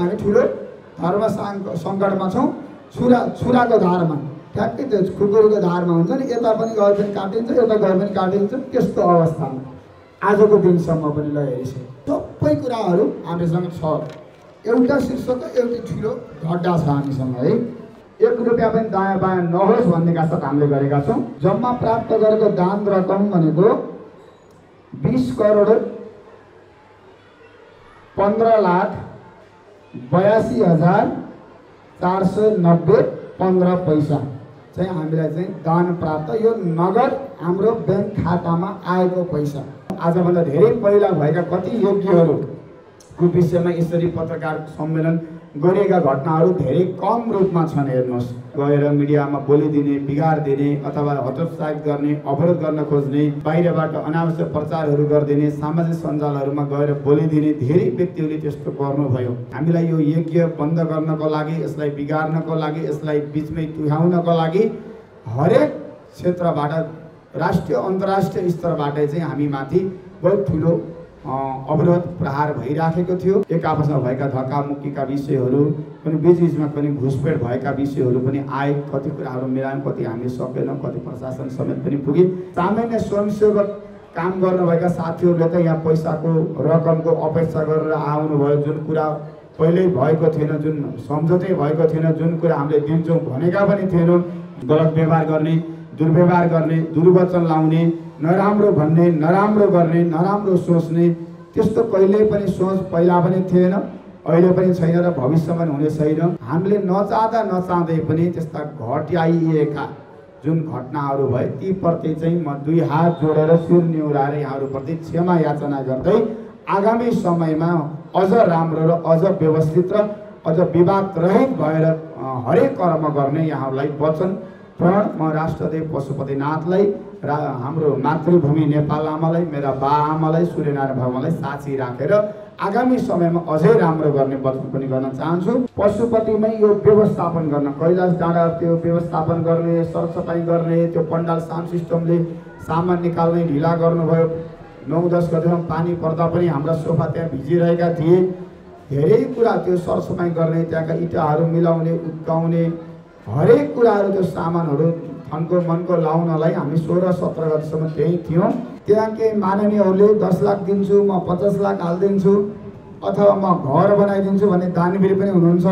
हामी ठूलो धर्म संकटमा छौं। छुराको धारमा ठ्याक्कै त्यो खुकुरीको धारमा हुन्छ नि, यता पनि गए पनि काटिन्छ, यता गए पनि काटिन्छ। त्यस्तो अवस्थामा आजको दिनसम्म पनि ल हेरिसक्यो। सबै कुराहरू हामीसँग छ, एउटा शीर्षक एउटा ठुलो घड्डा छ हामीसँग है। एक रुपैयाँ पनि दायाँ बायाँ नहोस् भन्नेका साथ हामीले गरेका छौँ। जम्मा प्राप्त गरेको दान रकम भनेको 20,15,82,490.15 पैसा चाहिँ हामीलाई चाहिँ दान प्राप्त, यो नगद हाम्रो बैंक खातामा आएको पैसा। आजभन्दा धेरै पहिला भएका कति योग्यहरूको विषयमा यसरी पत्रकार सम्मेलन गरेका घटनाहरू धेरै कम रूपमा छन्। हेर्नुहोस्, गएर मिडियामा बोलिदिने, बिगार दिने अथवा हतोत्साहित गर्ने, अवरोध गर्न खोज्ने, बाहिरबाट अनावश्यक प्रचारहरू गरिदिने, सामाजिक सञ्जालहरूमा गएर बोलिदिने धेरै व्यक्तिहरूले त्यस्तो गर्नुभयो। हामीलाई यो यज्ञ बन्द गर्नको लागि, यसलाई बिगार्नको लागि, यसलाई बिचमै तुहाउनको लागि हरेक क्षेत्रबाट, राष्ट्रिय अन्तर्राष्ट्रिय स्तरबाटै चाहिँ हामीमाथि बहुत ठुलो अवरोध प्रहार भइराखेको थियो। एक आपसमा भएका धक्कामुक्कीका विषयहरू पनि, बीचमा पनि घुसपेट भएका विषयहरू पनि आए। कति कुराहरू मिलायौँ, कति हामीले सकेनौँ, कति प्रशासन समेत पनि पुगे। सामान्य स्वयंसेवक काम गर्नुभएका साथीहरूले त यहाँ पैसाको रकमको अपेक्षा गरेर आउनुभयो। जुन कुरा पहिल्यै भएको थिएन, जुन सम्झौतै भएको थिएन, जुन कुरा हामीले दिन्छौँ भनेका पनि थिएनौँ। गलत व्यवहार गर्ने, दुर्व्यवहार गर्ने, दुर्वचन लाउने, नराम्रो भन्ने, नराम्रो गर्ने, नराम्रो सोच्ने, त्यस्तो कहिल्यै पनि सोच पहिला पनि थिएन, अहिले पनि छैन र भविष्यमा हुने छैन। हामीले नचाहँदा नचाहँदै पनि त्यस्ता घट्याइएका जुन घटनाहरू भए तीप्रति चाहिँ म दुई हात जोडेर शिर निहुराएर यहाँहरूप्रति क्षमा याचना गर्दै आगामी समयमा अझ राम्रो र अझ व्यवस्थित र अझ विवाद रहित भएर हरेक कर्म गर्ने यहाँहरूलाई वचन प्रण म राष्ट्रदेव पशुपतिनाथलाई, हाम्रो मातृभूमि नेपाल आमालाई, मेरा बा आमालाई, सूर्यनारायण भगवानलाई साक्षी राखेर आगामी समयमा अझै राम्रो गर्ने वचन पनि गर्न चाहन्छु। पशुपतिमै यो व्यवस्थापन गर्न, कैलाश डाँडा त्यो व्यवस्थापन गर्ने, सरसफाई गर्ने, त्यो पण्डाल साउन्ड सिस्टमले सामान निकाल्ने ढिला गर्नुभयो। 9-10 गतेमा पानी पर्दा पनि हाम्रा सोफा त्यहाँ भिजिरहेका थिए। धेरै कुरा त्यो सरसफाई गर्ने, त्यहाँका इँटाहरू मिलाउने, उक्काउने, हरेक कुराहरू, त्यो सामानहरू मनको मनको लाउनलाई हामी 16-17 गतिसम्म त्यहीँ थियौँ। त्यहाँ केही माननीयहरूले 10 लाख दिन्छु, म 50 लाख हालिदिन्छु अथवा म घर बनाइदिन्छु भन्ने दानवीर पनि हुनुहुन्छ।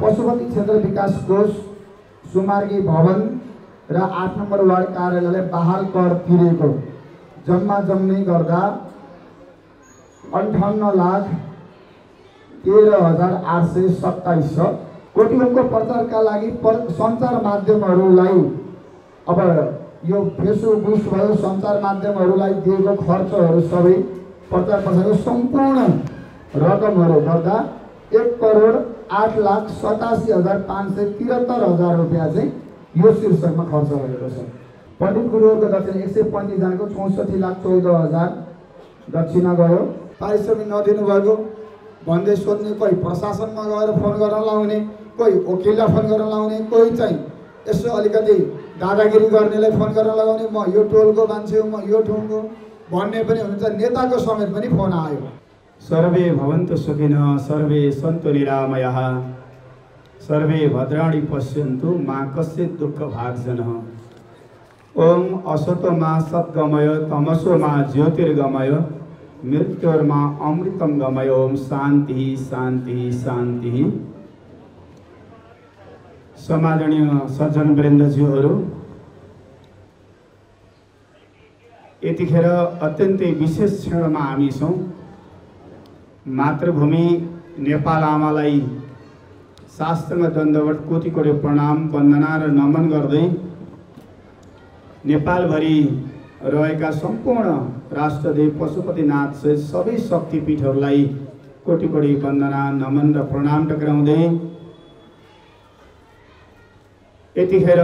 पशुपति क्षेत्र विकास कोष, सुमार्गी भवन र 8 नम्बर वार्ड कार्यालयले बहाल कर तिरेको जम्मा जम्मी गर्दा 58,13,827 कोटिको प्रचारका लागि सञ्चार माध्यमहरूलाई, अब यो फेसबुक भयो, सञ्चार माध्यमहरूलाई दिएको खर्चहरू सबै प्रचार प्रसारको सम्पूर्ण रकमहरू गर्दा 1,08,87,573,000 रुपियाँ चाहिँ यो शीर्षकमा खर्च भएको छ। पण्डित गुरुहरूको दक्षिणा 125 जनाको 64,14,000 दक्षिणा गयो। पारिश्रमिक नदिनुभएको भन्दै सोध्ने, कोही प्रशासनमा गएर फोन गर्न लाउने, कोही वकिललाई फोन गर्न लाउने, कोही चाहिँ यसो अलिकति दादागिरी गर्नेलाई फोन गरेर लगाउने, म यो टोलको मान्छे हो, म यो ठाउँको भन्ने पनि हुन्छ। नेताको समेत पनि फोन आयो। सर्वे भवन्तु सुखिनः, सर्वे सन्तु निरामयाः, सर्वे भद्राणि पश्यन्तु मा कस्य दुःख भाग्जनः। ओम असतोमा सद्गमय, तमसोमा ज्योतिर्गमय, मृत्योर्मा अमृतम गमय। ओम शान्ति शान्ति शान्ति। समादरणीय सज्जनवृन्दज्यूहरू, यतिखेर अत्यन्तै विशेष क्षणमा हामी छौँ। मातृभूमि नेपाल आमालाई शास्त्रमा दण्डवत कोटि कोटि प्रणाम, वन्दना र नमन गर्दै नेपालभरि रहेका सम्पूर्ण राष्ट्रदेव पशुपतिनाथ सबै शक्तिपीठहरूलाई कोटि कोटि वन्दना, नमन र प्रणाम टक्राउँदै यतिखेर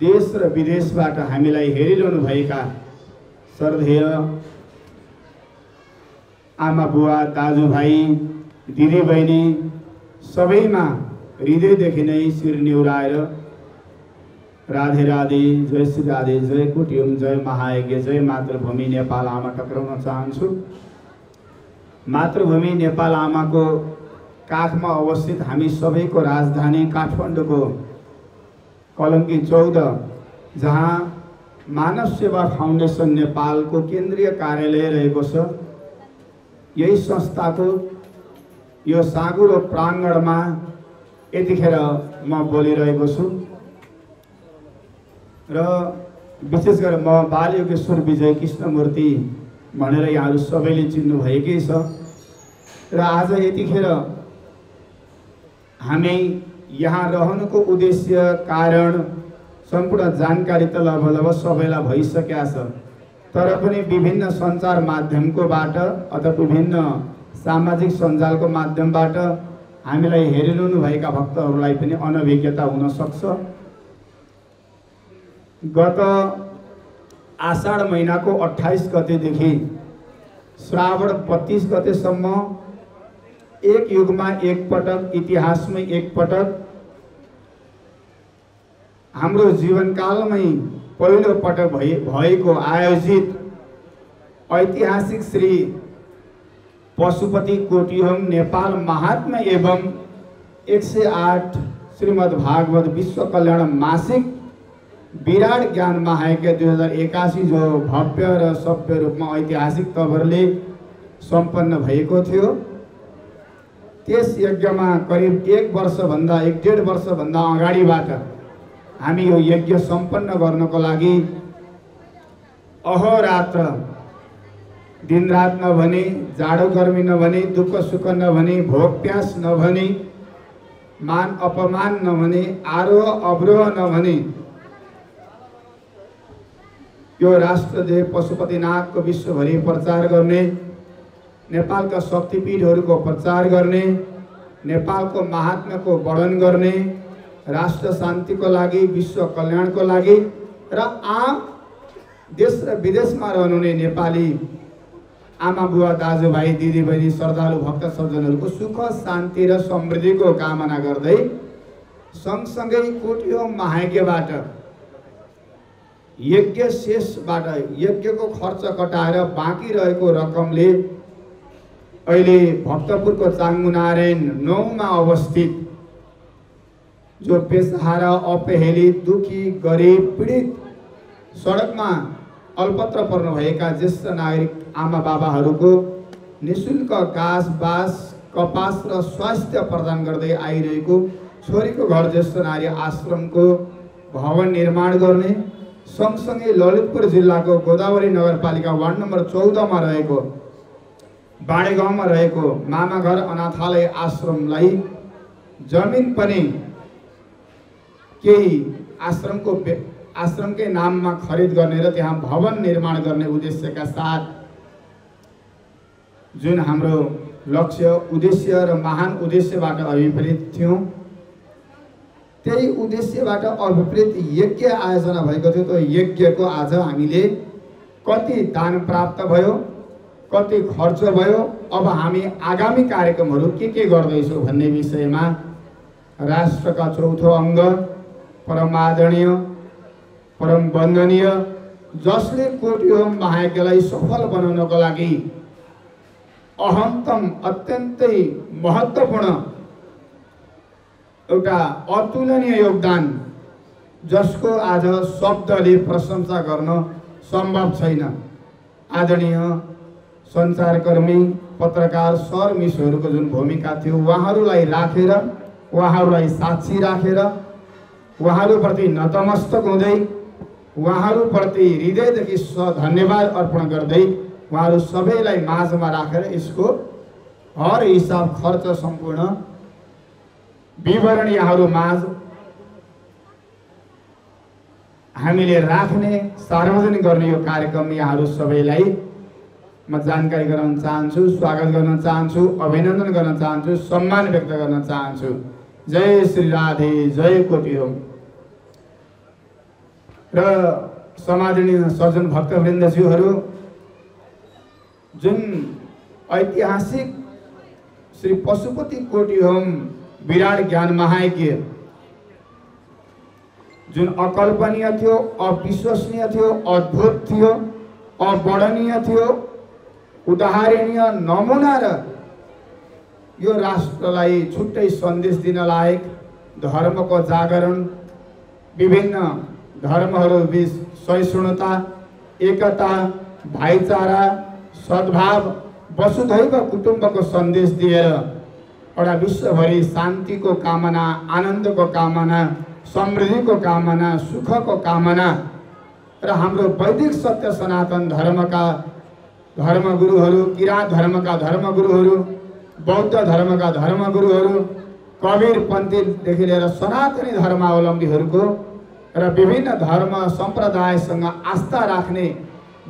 देश र विदेशबाट हामीलाई हेरिरहनु भएका श्रद्धेय आमा बुवा, दाजुभाइ, दिदीबहिनी सबैमा हृदयदेखि नै शिर निहुराएर राधे राधे, जय श्री राधे, जय कुटियुम, जय महायज्ञ, जय मातृभूमि नेपाल आमा टक्राउन चाहन्छु। मातृभूमि नेपाल आमाको काठमा अवस्थित हामी सबैको राजधानी काठमाडौँको कलंकी 14 जहाँ मानव सेवा फाउन्डेसन नेपालको केन्द्रीय कार्यालय रहेको छ। यही संस्थाको यो सागुरो प्रांगणमा यतिखेर म बोलिरहेको छु र विशेष गरी म बालयोगेश्वर बिजय कृष्ण मुर्ती भनेर यहाँहरु सबैले चिन्नु भएकै छ। र आज यतिखेर हामी यहाँ रहनुको उद्देश्य कारण सम्पूर्ण जानकारी त लगभग सबैलाई भइसकेको छ, तर पनि विभिन्न सञ्चार माध्यमकोबाट अथवा विभिन्न सामाजिक सञ्जालको माध्यमबाट हामीलाई हेरिरहनु भएका भक्तहरूलाई पनि अनभिज्ञता हुन सक्छ। गत आषाढ महिनाको 28 गतेदेखि श्रावण 25 गतेसम्म एक युगमा एक पटक, इतिहासमै एक पटक, हाम्रो जीवनकालमै पहिलो पटक भएको आयोजित ऐतिहासिक श्री पशुपति कोटीहोम नेपाल महात्म्य एवं 108 श्रीमद् भागवत विश्व कल्याण मासिक विराट ज्ञान महायज्ञ 2081 जो भव्य र सभ्य रूपमा ऐतिहासिक तवरले सम्पन्न भएको थियो, त्यस यज्ञमा करिब 1.5 वर्षभन्दा अगाडिबाट हामी यो यज्ञ सम्पन्न गर्नको लागि अहोरात्र दिनरात नभनी, जाडो गर्मी नभनी, दुःख सुख नभनी, भोक प्यास नभनी, मान अपमान नभनी, आरोह अवरोह नभनी यो राष्ट्रदेव पशुपतिनाथ को विश्वभरि प्रचार गर्ने, नेपालका शक्तिपीठहरूको प्रचार गर्ने, नेपालको महात्म्यको वर्णन गर्ने, राष्ट्र शान्तिको लागि, विश्व कल्याणको लागि र आम देश र विदेशमा रहनुहुने नेपाली आमा बुवा दाजुभाइ दिदीबहिनी श्रद्धालु भक्त सज्जनहरुको सुख शान्ति र समृद्धिको कामना गर्दै सँगसँगै कोटीहोम महायज्ञबाट यज्ञ शेषबाट यज्ञको खर्च कटाएर बाँकी रहेको रकमले अहिले भक्तपुरको चाङ्गुनारायण 9 मा अवस्थित जो बेसहारा अपहेलित दुखी गरीब पीडित सडकमा अल्पत्र पर्नु भएका ज्येष्ठ नागरिक आमा बाबाहरुको निशुल्क घाँस बाँस कपास र स्वास्थ्य प्रदान गर्दै आइरहेको छोरीको घर ज्येष्ठ नारी आश्रमको भवन निर्माण गर्ने, सँगसँगै ललितपुर जिल्लाको गोदावरी नगरपालिका वार्ड नम्बर 14 मा रहेको बाडे गाउँमा रहेको मामा घर अनाथालय आश्रमलाई जमिन पनि केही आश्रमकै नाममा खरिद गर्ने र त्यहाँ भवन निर्माण गर्ने उद्देश्यका साथ जुन हाम्रो लक्ष्य उद्देश्य र महान उद्देश्यबाट अभिप्रेत थियौं, त्यही उद्देश्यबाट अभिप्रेत यज्ञ आयोजना भएको थियो। त्यो यज्ञको आज हामीले कति दान प्राप्त भयो, कति खर्च भयो, अब हामी आगामी कार्यक्रमहरू के गर्दैछौं भन्ने विषयमा राष्ट्रका चौथो अंग परमादरणीय परम वंदनीय जसले कोटीहोम महायज्ञलाई सफल बनाउनको लागि अहन्तम अत्यन्तै महत्त्वपूर्ण एउटा अतुलनीय योगदान जसको आज शब्दले प्रशंसा गर्न सम्भव छैन, आदरणीय सञ्चारकर्मी पत्रकार सर मिसहरुको जुन भूमिका थियो उहाँहरुलाई राखेर, उहाँहरुलाई साक्षी राखेर, उहाँहरुप्रति नतमस्तक हुँदै, उहाँहरुप्रति हृदयदेखि धन्यवाद अर्पण गर्दै उहाँहरु सबैलाई माझमा राखेर यसको हर हिसाब खर्च सम्पूर्ण विवरण यहाँहरु माझ हामीले राख्ने सार्वजनिक गर्ने यो कार्यक्रम यहाँहरु सबैलाई म जानकारी गराउन चाहन्छु, स्वागत गर्न चाहन्छु, अभिनन्दन गर्न चाहन्छु, सम्मान व्यक्त गर्न चाहन्छु। जय श्री राधे, जय कोटीहोम। र समादरणीय सज्जन भक्तवृन्दज्यूहरु, जुन ऐतिहासिक श्री पशुपति कोटीहोम विराट ज्ञान महायज्ञ जुन अकल्पनीय थियो, अविश्वसनीय थियो, अद्भुत थियो, अवर्णनीय थियो, उदाहरणीय नमुना र यो राष्ट्रलाई छुट्टै सन्देश दिन लायक धर्म को जागरण, विभिन्न धर्महरूबीच सहिष्णुता, एकता, भाईचारा, सद्भाव, वसुधैव कुटुम्बको सन्देश दिएर एउटा विश्वभरि शांति को कामना, आनंद को कामना, समृद्धि को कामना, सुख को कामना र हाम्रो वैदिक सत्य सनातन धर्म का धर्मगुरुहरू, किराँत धर्म का धर्मगुरुहरू, बौद्ध धर्म का धर्मगुरुहरू, कबीरपन्थीदेखि लिएर सनातनी धर्मावलम्बीहरूको र विभिन्न धर्म संप्रदायसँग आस्था राख्ने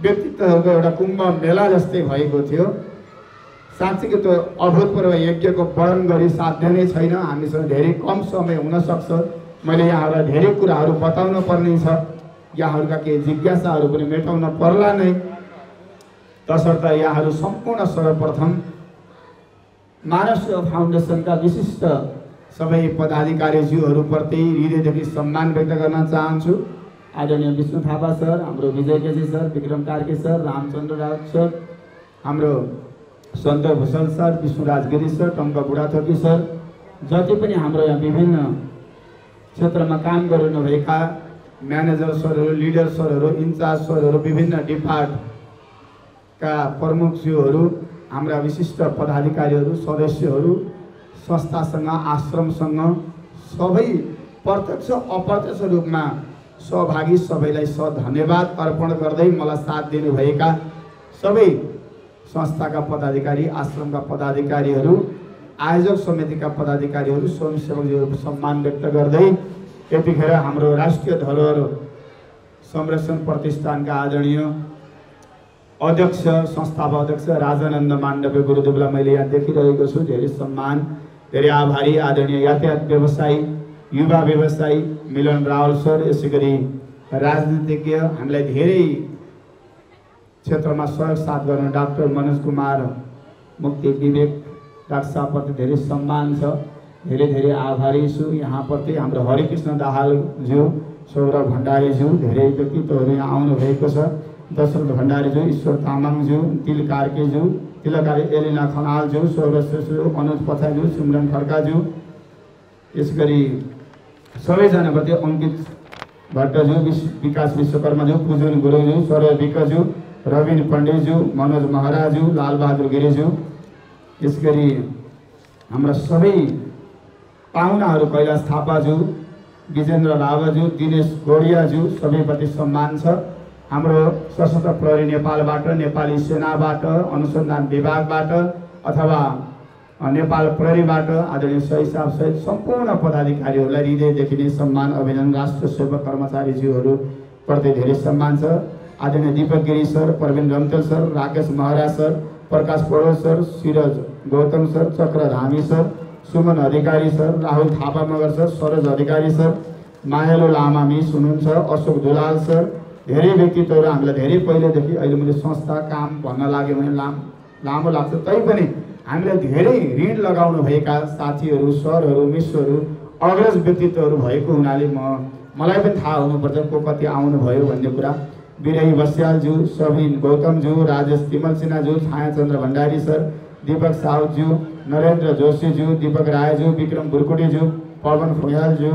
व्यक्तित्वहरूको एउटा कुम्भ मेला जस्तै भएको थियो। साँच्चै त्यो अभूतपूर्व यज्ञ को वर्णन गरी साध्य नै छैन। हामीसँग धेरै कम समय हुन सक्छ। मैले यहाँलाई धेरै कुराहरू बताउन पर्ने छ, यहाँहरूका केही जिज्ञासाहरू पनि मेटाउन पर्ला नै। तसर्थ यहाँहरू सम्पूर्ण सर्वप्रथम मानवसेवा फाउन्डेसनका विशिष्ट सबै पदाधिकारीज्यूहरूप्रति हृदयदेखि सम्मान व्यक्त गर्न चाहन्छु। आदरणीय विष्णु थापा सर, हाम्रो विजय KC sir, Bikram Karki sir, Ramchandra Raut sir, हाम्रो Santosh Bhushan sir, Vishnuraj Giri sir, Tanka Budhathoki sir, जति पनि हाम्रो यहाँ विभिन्न क्षेत्रमा काम गर्नुभएका म्यानेजर सरहरू, लिडर सरहरू, इन्चार्ज सरहरू, विभिन्न डिपार्टका प्रमुखज्यूहरू, हाम्रा विशिष्ट पदाधिकारीहरू, सदस्यहरू, संस्थासँग, आश्रमसँग सबै प्रत्यक्ष अप्रत्यक्ष रूपमा सहभागी सबैलाई धन्यवाद अर्पण गर्दै मलाई साथ दिनुभएका सबै संस्थाका पदाधिकारी, आश्रमका पदाधिकारीहरू, आयोजक समितिका पदाधिकारीहरू, स्वयंसेवकज्यूहरूको सम्मान व्यक्त गर्दै यतिखेर हाम्रो राष्ट्रिय धरोहर संरक्षण प्रतिष्ठानका आदरणीय अध्यक्ष, संस्थापक अध्यक्ष राजानन्द माण्डव्य गुरुदेवलाई मैले यहाँ देखिरहेको छु। धेरै सम्मान, धेरै आभारी। आदरणीय यातायात व्यवसायी, युवा व्यवसायी मिलन रावल सर, यसैगरी राजनीतिज्ञ, हामीलाई धेरै क्षेत्रमा सहयोग साथ गर्न डाक्टर मनोज कुमार मुक्ति विवेक डाक्टर साहबप्रति धेरै सम्मान छ। धेरै धेरै आभारी छु। यहाँप्रति हाम्रो हरिकृष्ण दाहालज्यू, सौरभ भण्डारीज्यू, धेरै व्यक्तित्वहरू यहाँ आउनुभएको छ। दशरथ भण्डारीज्यू, ईश्वर तामाङज्यू, तिल कार्केज्यू, तिलकारी एलिना खनालज्यू, सौरभ अनुज पछाज्यू, सिमरन खड्काज्यू, यसगरी सबैजनाप्रति अङ्कित भट्टज्यू, विकास विश्वकर्माज्यू, पूजन गुरुज्यू, सौरभ विकज्यू, रविन पण्डेज्यू, मनोज महाराजज्यू, लालबहादुर गिरीज्यू, यसगरी हाम्रा सबै पाहुनाहरू कैलाश थापाज्यू, विजेन्द्र रावज्यू, दिनेश गोडियाज्यू, सबैप्रति सम्मान छ। हाम्रो सशस्त्र प्रहरी नेपालबाट, नेपाली सेनाबाट, अनुसन्धान विभागबाट अथवा नेपाल प्रहरीबाट आदरणीय सहिसाब सहित सम्पूर्ण पदाधिकारीहरूलाई हृदयदेखि नै सम्मान अभिनन्दन। राष्ट्र सेवक कर्मचारीज्यूहरू प्रति धेरै सम्मान छ। आदरणीय Deepak Giri sir, Praveen Ramtel sir, Rakesh Maharaj sir, Prakash Paudel sir, Siraj Gautam sir, Chakra Dhami sir, Suman Adhikari sir, Rahul Thapa Magar sir, Saroj Adhikari sir, मायालु लामा मिस हुनुहुन्छ, अशोक दुलाल सर, धेरै व्यक्तित्वहरू हामीलाई धेरै पहिलेदेखि, अहिले मैले संस्था काम भन्न लाग्यो भने लामो लाग्छ, तैपनि हामीलाई धेरै ऋण लगाउनु भएका साथीहरू, सरहरू, मिसहरू, अग्रज व्यक्तित्वहरू भएको हुनाले मलाई पनि थाहा हुनुपर्छ को कति आउनुभयो भन्ने कुरा। बिरही बस्यालज्यू, सबिन गौतमज्यू, राजेश तिमलसिन्हाज्यू, छायाचन्द्र भण्डारी सर, दीपक साउज्यू, नरेन्द्र जोशीज्यू, दीपक रायज्यू, विक्रम बुर्कुटीज्यू, पवन फुयालज्यू,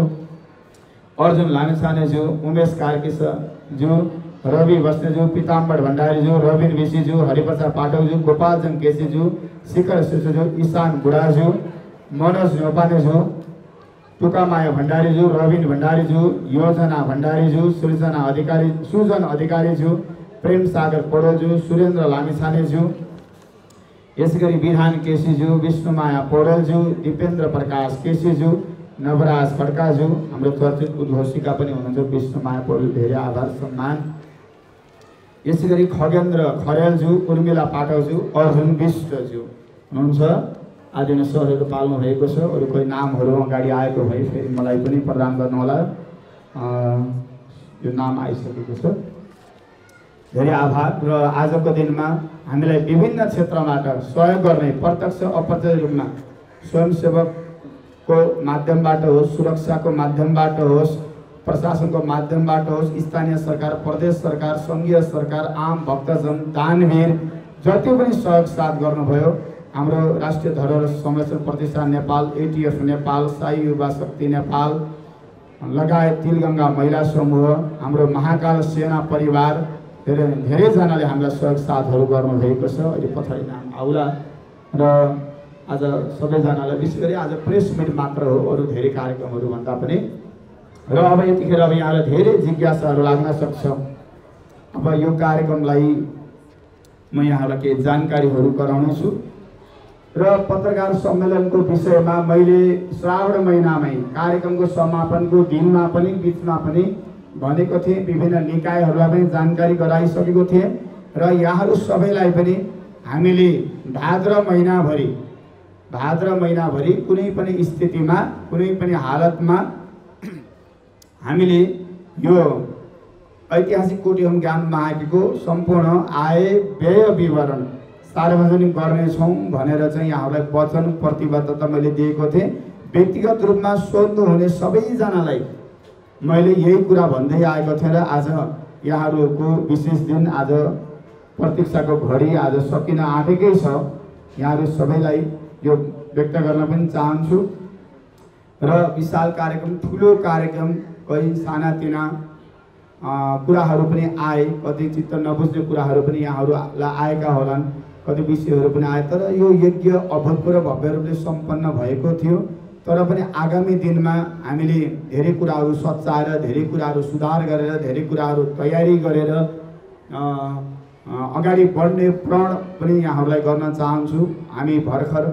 अर्जुन लामिछानेज्यू, उमेश कार्की ज्यू, रवि बस्नेज्यू, पिताम्बर भण्डारीज्यू, रविन विशीज्यू, हरिप्रसाद पाठकज्यू, गोपालचन्द केसीज्यू, शिखर शिशुज्यू, ईशान बुढाज्यू, मनोज न्यौपानेज्यू, टुकामाया भण्डारीज्यू, रविन भण्डारीज्यू, योजना भण्डारीज्यू, सुजन अधिकारीज्यू, प्रेम सागर पौडेलज्यू, सुरेन्द्र लामिछानेज्यू, यसैगरी विधान केसीज्यू, विष्णुमाया पौडेलज्यू, दिपेन्द्र प्रकाश केसीज्यू, नवराज खड्काज्यू, हाम्रो चर्चित उद्घोषिका पनि हुनुहुन्छ विष्णुमाया पौडेल, धेरै आभार सम्मान। यसैगरी खगेन्द्र खरेलज्यू, उर्मिला पाठकज्यू, अर्जुन विष्टज्यू हुनुहुन्छ। आदरणीय सरहरू पाल्नु भएको छ। अरू कोही नामहरू अगाडि आएको भए फेरि मलाई पनि प्रदान गर्नुहोला। यो नाम आइसकेको छ। धेरै आभार। र आजको दिनमा हामीलाई विभिन्न क्षेत्रबाट सहयोग गर्ने, प्रत्यक्ष अप्रत्यक्ष रूपमा स्वयंसेवकको माध्यमबाट होस्, सुरक्षाको माध्यमबाट होस्, प्रशासनको माध्यमबाट होस्, स्थानीय सरकार, प्रदेश सरकार, सङ्घीय सरकार, आम भक्तजन, दानवीर जति पनि सहयोग साथ गर्नुभयो हाम्रो राष्ट्रिय धरोहर संरक्षण प्रतिष्ठान नेपाल एटीएफ नेपाल साई युवा शक्ति नेपाल लगायत तिलगंगा महिला समूह हाम्रो महाकाल सेना परिवार धेरै जनाले हामीलाई सहयोग साथहरु गर्नु भएको छ। अहिले पछाडी नाम आउला र आज सबैजनालाई विशेष गरी आज प्रेस मिट मात्र हो, अरु धेरै कार्यक्रमहरु भन्दा पनि। र अब यतिखेर अब यहाँलाई धेरै जिज्ञासाहरु लाग्न सक्छ। अब यो कार्यक्रमलाई म यहाँलाई केही जानकारीहरु गराउनेछु र पत्रकार सम्मेलनको विषयमा मैले श्रावण महिनामै कार्यक्रमको समापनको दिनमा पनि बीचमा पनि भनेको थिएँ, विभिन्न निकायहरुलाई पनि जानकारी गराइसकेको थिएँ र यहाँहरु सबैलाई पनि हामीले भाद्र महिनाभरि कुनै पनि स्थितिमा कुनै पनि हालतमा हामीले यो ऐतिहासिक कोटीहोम ज्ञान महाको सम्पूर्ण आय व्यय विवरण सार्वजनिक गर्नेछौं भनेर चाहिँ यहाँलाई वचन प्रतिबद्धता मैले दिएको थिएँ। व्यक्तिगत रूपमा सोध्नु हुने सबैजनालाई मैले यही कुरा भन्दै आएको थिएँ र आज यहाँहरुको विशेष दिन, आज प्रतीक्षाको घडी आज सकिन आँटेकै छ। यहाँहरु सबैलाई यो व्यक्त गर्न पनि चाहन्छु र विशाल कार्यक्रम, ठूलो कार्यक्रम, कई सानातिना कुराहरु पनि आए, कति चित्त नबुझ्ने कुराहरु पनि यहाँहरुलाई आएका होलान्, कति विषयहरु पनि आए। तर यो यज्ञ अभूतपूर्व भव्य रूपले सम्पन्न भएको थियो। तर पनि आगामी दिनमा हामीले धेरै कुराहरु सच्चाएर, धेरै कुराहरु सुधार गरेर, धेरै कुराहरु तयारी गरेर अगाडि बढ्ने प्रण पनि यहाँहरुलाई गर्न चाहन्छु। हामी भर्खर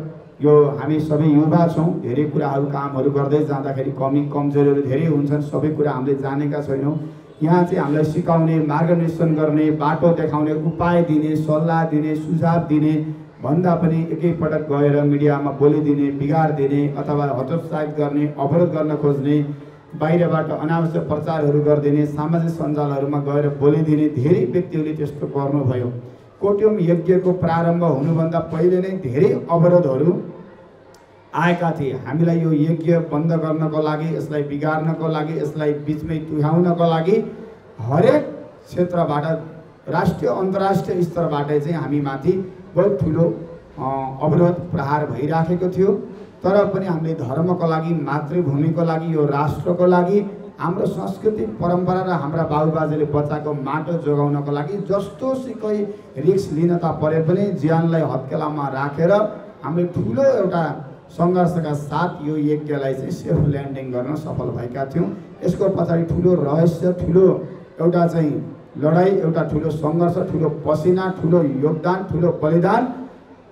यो हामी सबै युवा छौं, धेरै कुराहरु कामहरु गर्दै जाँदाखेरि कमी कमजोरीहरु धेरै हुन्छन्, सबै कुरा हामीले जानेका छैनौं। यहाँ चाहिँ हामीलाई सिकाउने, मार्गदर्शन गर्ने, बाटो देखाउने, उपाय दिने, सल्लाह दिने, सुझाव दिने भन्दा पनि एकैपटक गएर मिडियामा बोलिदिने, बिगार दिने अथवा हतोत्साहित गर्ने, अवरोध गर्न खोज्ने, बाहिरबाट अनावश्यक प्रचारहरू गरिदिने, सामाजिक सञ्जालहरूमा गएर बोलिदिने धेरै व्यक्तिहरूले त्यस्तो गर्नुभयो। कोटियोम यज्ञको प्रारम्भ हुनुभन्दा पहिले नै धेरै अवरोधहरू आएका थिए। हामीलाई यो यज्ञ बन्द गर्नको लागि, यसलाई बिगार्नको लागि, यसलाई बीचमै तुहाउनको लागि हरेक क्षेत्रबाट, राष्ट्रिय अन्तर्राष्ट्रिय स्तरबाटै चाहिँ हामीमाथि बहुत ठुलो अवरोध प्रहार भइराखेको थियो। तर पनि हामीले धर्मको लागि, मातृभूमिको लागि, यो राष्ट्रको लागि, हाम्रो संस्कृति परम्परा र हाम्रा बाबुबाजेले बचाएको माटो जोगाउनको लागि जस्तो सुकै रिस्क लिन त परे पनि ज्यानलाई हत्केलामा राखेर हामीले ठुलो एउटा संघर्षका साथ यो यज्ञलाई चाहिँ सेफ ल्यान्डिङ गर्न सफल भएका थियौँ। यसको पछाडि ठुलो रहस्य, ठुलो एउटा चाहिँ लडाई, एउटा ठुलो संघर्ष, ठुलो पसिना, ठुलो योगदान, ठुलो बलिदान,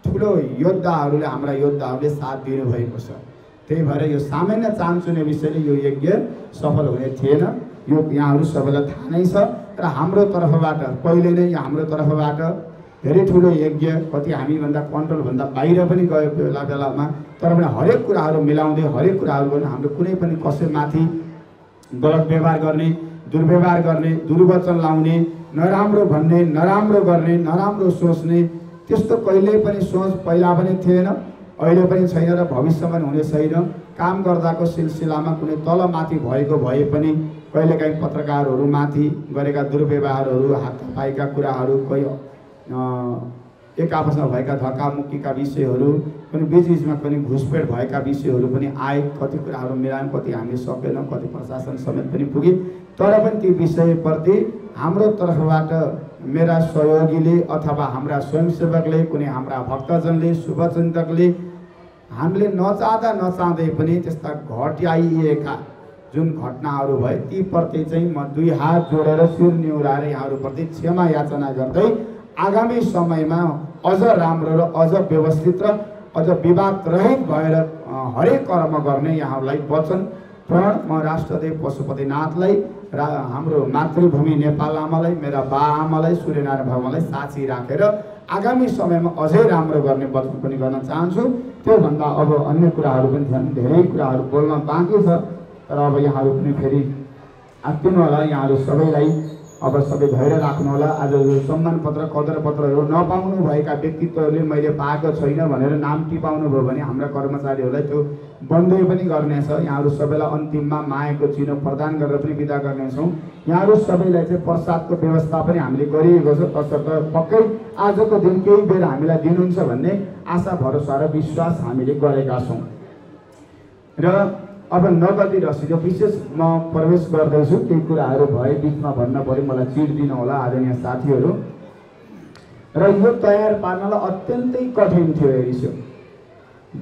ठुलो योद्धाहरूले, हाम्रा योद्धाहरूले साथ दिनुभएको छ। त्यही भएर यो सामान्य चान्चुने विषयले यो यज्ञ सफल हुने थिएन। यो यहाँहरू सबैलाई थाहा नै छ र हाम्रो तर्फबाट पहिले नै हाम्रो तर्फबाट धेरै ठुलो यज्ञ, कति हामीभन्दा कन्ट्रोलभन्दा बाहिर पनि गयो बेला बेलामा। तर पनि हरेक कुराहरू मिलाउँदै, हरेक कुराहरू गर्न, हाम्रो कुनै पनि कसैमाथि गलत व्यवहार गर्ने, दुर्व्यवहार गर्ने, दुर्वचन लाउने, नराम्रो भन्ने, नराम्रो गर्ने, नराम्रो सोच्ने, त्यस्तो कहिल्यै पनि सोच पहिला पनि थिएन, अहिले पनि छैन र भविष्यमा पनि हुने छैन। काम गर्दाको सिलसिलामा कुनै तलमाथि भएको भए पनि कहिलेकाहीँ पत्रकारहरूमाथि गरेका दुर्व्यवहारहरू, हातपाईका कुराहरू, कोही एक आपसमा भएका धक्कामुक्कीका विषयहरू पनि, बीचमा पनि घुसपेट भएका विषयहरू पनि आए। कति कुराहरू मिलायौँ, कति हामी सकेनौँ, कति प्रशासन समेत पनि पुग्यौँ। तर पनि ती विषयप्रति हाम्रो तर्फबाट मेरा सहयोगीले अथवा हाम्रा स्वयंसेवकले, कुनै हाम्रा भक्तजनले, शुभचिन्तकले हामीले नचाहँदा नचाहँदै पनि त्यस्ता घटाइएका जुन घटनाहरू भए तीप्रति चाहिँ म दुई हात जोडेर, शिर निहुराएर यहाँहरूप्रति क्षमा याचना गर्दै आगामी समयमा अझ राम्रो र अझ व्यवस्थित र अझ विवाद रहित भएर हरेक कर्म गर्ने यहाँलाई वचन प्रण म राष्ट्रदेव पशुपतिनाथलाई, हाम्रो मातृभूमि नेपाल आमालाई, मेरा बाआमालाई, सूर्यनारायण भगवानलाई साक्षी राखेर आगामी समयमा अझै राम्रो गर्ने वचन पनि गर्न चाहन्छु। त्योभन्दा अब अन्य कुराहरू पनि छन्, धेरै कुराहरू बोल्न बाँकी छ। तर अब यहाँहरू पनि फेरि आत्तिनु होला। यहाँहरू सबैलाई अब सबै धैर्य राख्नु होला। आज सम्मान पत्र, कदर पत्रहरू नपाउनु भएका व्यक्तित्वहरूले मैले पाएको छैन भनेर नाम टिपाउनु भयो भने हाम्रा कर्मचारीहरूलाई त्यो बन्दै पनि गर्नेछ। यहाँहरु सबैलाई अन्तिममा मायाको चिन्ह प्रदान गरेर पनि बिदा गर्नेछौं। यहाँहरु सबैलाई चाहिँ प्रसादको व्यवस्था पनि हामीले गरिएको छ। तसर्थ पक्कै आजको दिन केही बेर हामीलाई दिनुहुन्छ भन्ने आशा भरोसा र विश्वास हामीले गरेका छौं। र अब नगदी रसिद विशेष म प्रवेश गर्दैछु। केही कुराहरु भए बीचमा भन्न पर्यो, मलाई चिड दिन होला आदरणीय साथीहरु। र यो तयार पार्नलाई अत्यन्तै कठिन थियो हेरिसो।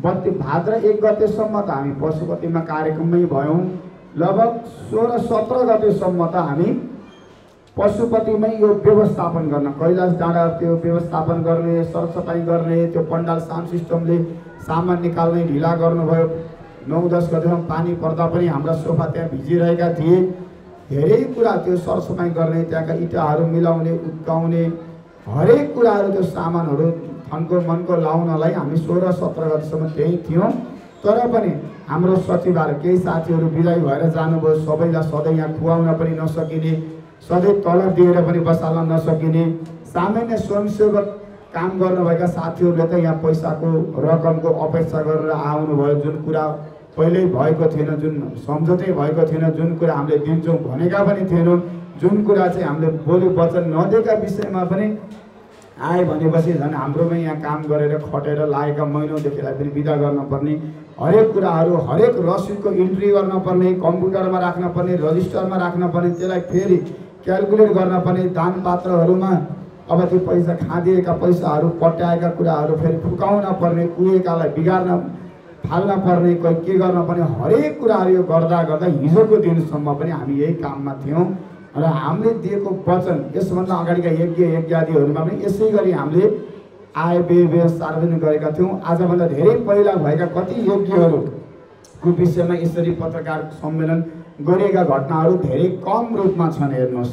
भाद्र 1 गतेसम्म त हामी पशुपतिमा कार्यक्रममै भयौँ। लगभग 16-17 गतेसम्म त हामी पशुपतिमै यो व्यवस्थापन गर्न, कैलाश डाँडा त्यो व्यवस्थापन गर्ने, सरसफाई गर्ने, त्यो पण्डाल साउन्ड सिस्टमले सामान निकाल्ने ढिला गर्नुभयो। 9-10 गतेसम्म पानी पर्दा पनि हाम्रा सोफा त्यहाँ भिजिरहेका थिए। धेरै कुरा त्यो सरसफाई गर्ने, त्यहाँका इँटाहरू मिलाउने, उक्काउने, हरेक कुराहरू, त्यो सामानहरू हमको मन को लाउनलाई हामी 16-17 गतेसम्म त्यही थियौँ। तर पनि हाम्रो सचिवहरु केही साथीहरु बिदाई भएर जानुभयो। सबैलाई सधैँ यहाँ खुवाउन पनि नसकिने, सधैँ तलब दिएर पनि बसाल्न नसकिने, सामान्य स्वयंसेवक काम गर्नुभएका साथीहरुले त यहाँ पैसाको रकमको अपेक्षा गरेर आउनुभयो। जुन कुरा पहिल्यै भएको थिएन, जुन सम्झौतै भएको थिएन, जुन कुरा हामीले दिन्छौँ भनेका पनि थिएनौँ, जुन कुरा चाहिँ हामीले बोली वचन नदिएका विषयमा पनि आए भनेपछि झन् हाम्रोमै यहाँ काम गरेर खटेर लागेका महिनौदेखिलाई पनि बिदा गर्नुपर्ने, हरेक कुराहरू, हरेक रसिदको इन्ट्री गर्नुपर्ने, कम्प्युटरमा राख्नुपर्ने, रजिस्टरमा राख्नुपर्ने, त्यसलाई फेरि क्यालकुलेट गर्नुपर्ने, दानपात्रहरूमा अब त्यो पैसा खादिएका पैसाहरू, पट्याएका कुराहरू फेरि फुकाउन पर्ने, कुएकालाई बिगार्न फाल्न पर्ने, कोही के गर्न पर्ने, हरेक कुराहरू यो गर्दा गर्दा हिजोको दिनसम्म पनि हामी यही काममा थियौँ। र हामीले दिएको वचन, यसभन्दा अगाडिका यज्ञ यज्ञादिहरूमा पनि यसै गरी हामीले आय व्यय सार्वजनिक गरेका थियौँ। आजभन्दा धेरै पहिला भएका कति यज्ञहरूको विषयमा यसरी पत्रकार सम्मेलन गरिएका घटनाहरू धेरै कम रूपमा छन् हेर्नुहोस्।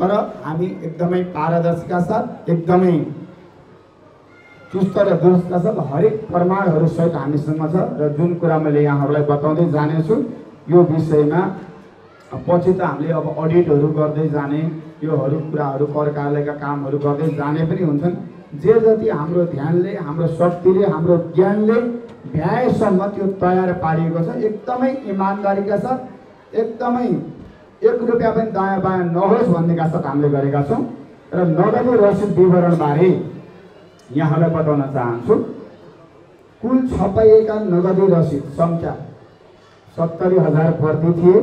तर हामी एकदमै पारदर्शिका साथ, एकदमै चुस्त र दुरुस्तका साथ, हरेक प्रमाणहरूसहित हामीसँग छ। र जुन कुरा मैले यहाँहरूलाई बताउँदै जानेछु यो विषयमा पछि त हामीले अब अडिटहरू गर्दै जाने, योहरू कुराहरू, कर कार्यालयका कामहरू गर्दै जाने पनि हुन्छन्। जे जति हाम्रो ध्यानले, हाम्रो शक्तिले, हाम्रो ज्ञानले भ्याएसम्म त्यो तयार पारिएको छ। एकदमै इमान्दारीका साथ, एकदमै 1 रुपियाँ पनि दायाँ बायाँ नहोस् भन्नेका साथ हामीले गरेका छौँ। र नगदी रसिद विवरणबारे यहाँलाई बताउन चाहन्छु। कुल छपाइएका नगदी रसिद सङ्ख्या 70,000 प्रति थिए।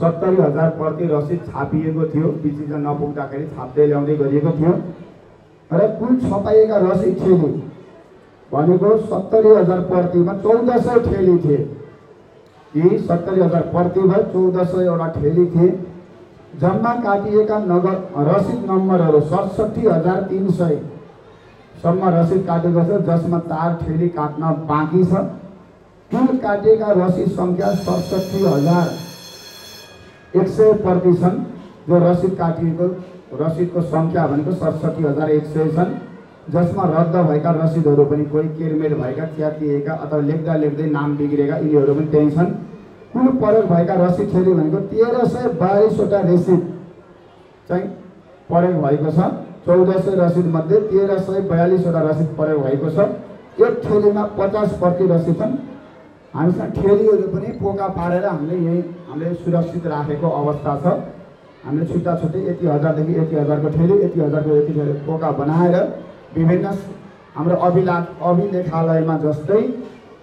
70,000 प्रति रसिद छापिएको थियो, बिचमा नपुग्दाखेरि छाप्दै ल्याउँदै गरिएको थियो। र कुल छपाइएका रसिद ठेली भनेको 70,000 प्रतिमा 1400 ठेली थिए। यी 70,000 प्रतिमा 1400 एउटा ठेली थिए। जम्मा काटिएका नगद रसिद नम्बरहरू 67,300सम्म रसिद काटेको छ, जसमा 4 ठेली काट्न बाँकी छ। कुल काटिएका रसिद सङ्ख्या 67,100 प्रति छन्। जो रसिद काटिएको रसिदको सङ्ख्या भनेको 67,100 छन्, जसमा रद्द भएका रसिदहरू पनि, कोही किरमेल भएका, च्यातिएका अथवा लेख्दा लेख्दै नाम बिग्रेका, यिनीहरू पनि त्यही छन्। कुल प्रयोग भएका रसिद ठेली भनेको 1,322 वटा रसिद चाहिँ प्रयोग भएको छ। 1400 रसिदमध्ये 1,342 वटा रसिद प्रयोग भएको छ। एक ठेलीमा 50 प्रति रसिद छन्। हामीसँग ठेलीहरू पनि पोका पारेर हामीले यही हामीले सुरक्षित राखेको अवस्था छ। हामीले छुट्टा छुट्टै 1,000देखि 1,000को ठेली, 1,000को पोका बनाएर विभिन्न हाम्रो अभिलेखालयमा जस्तै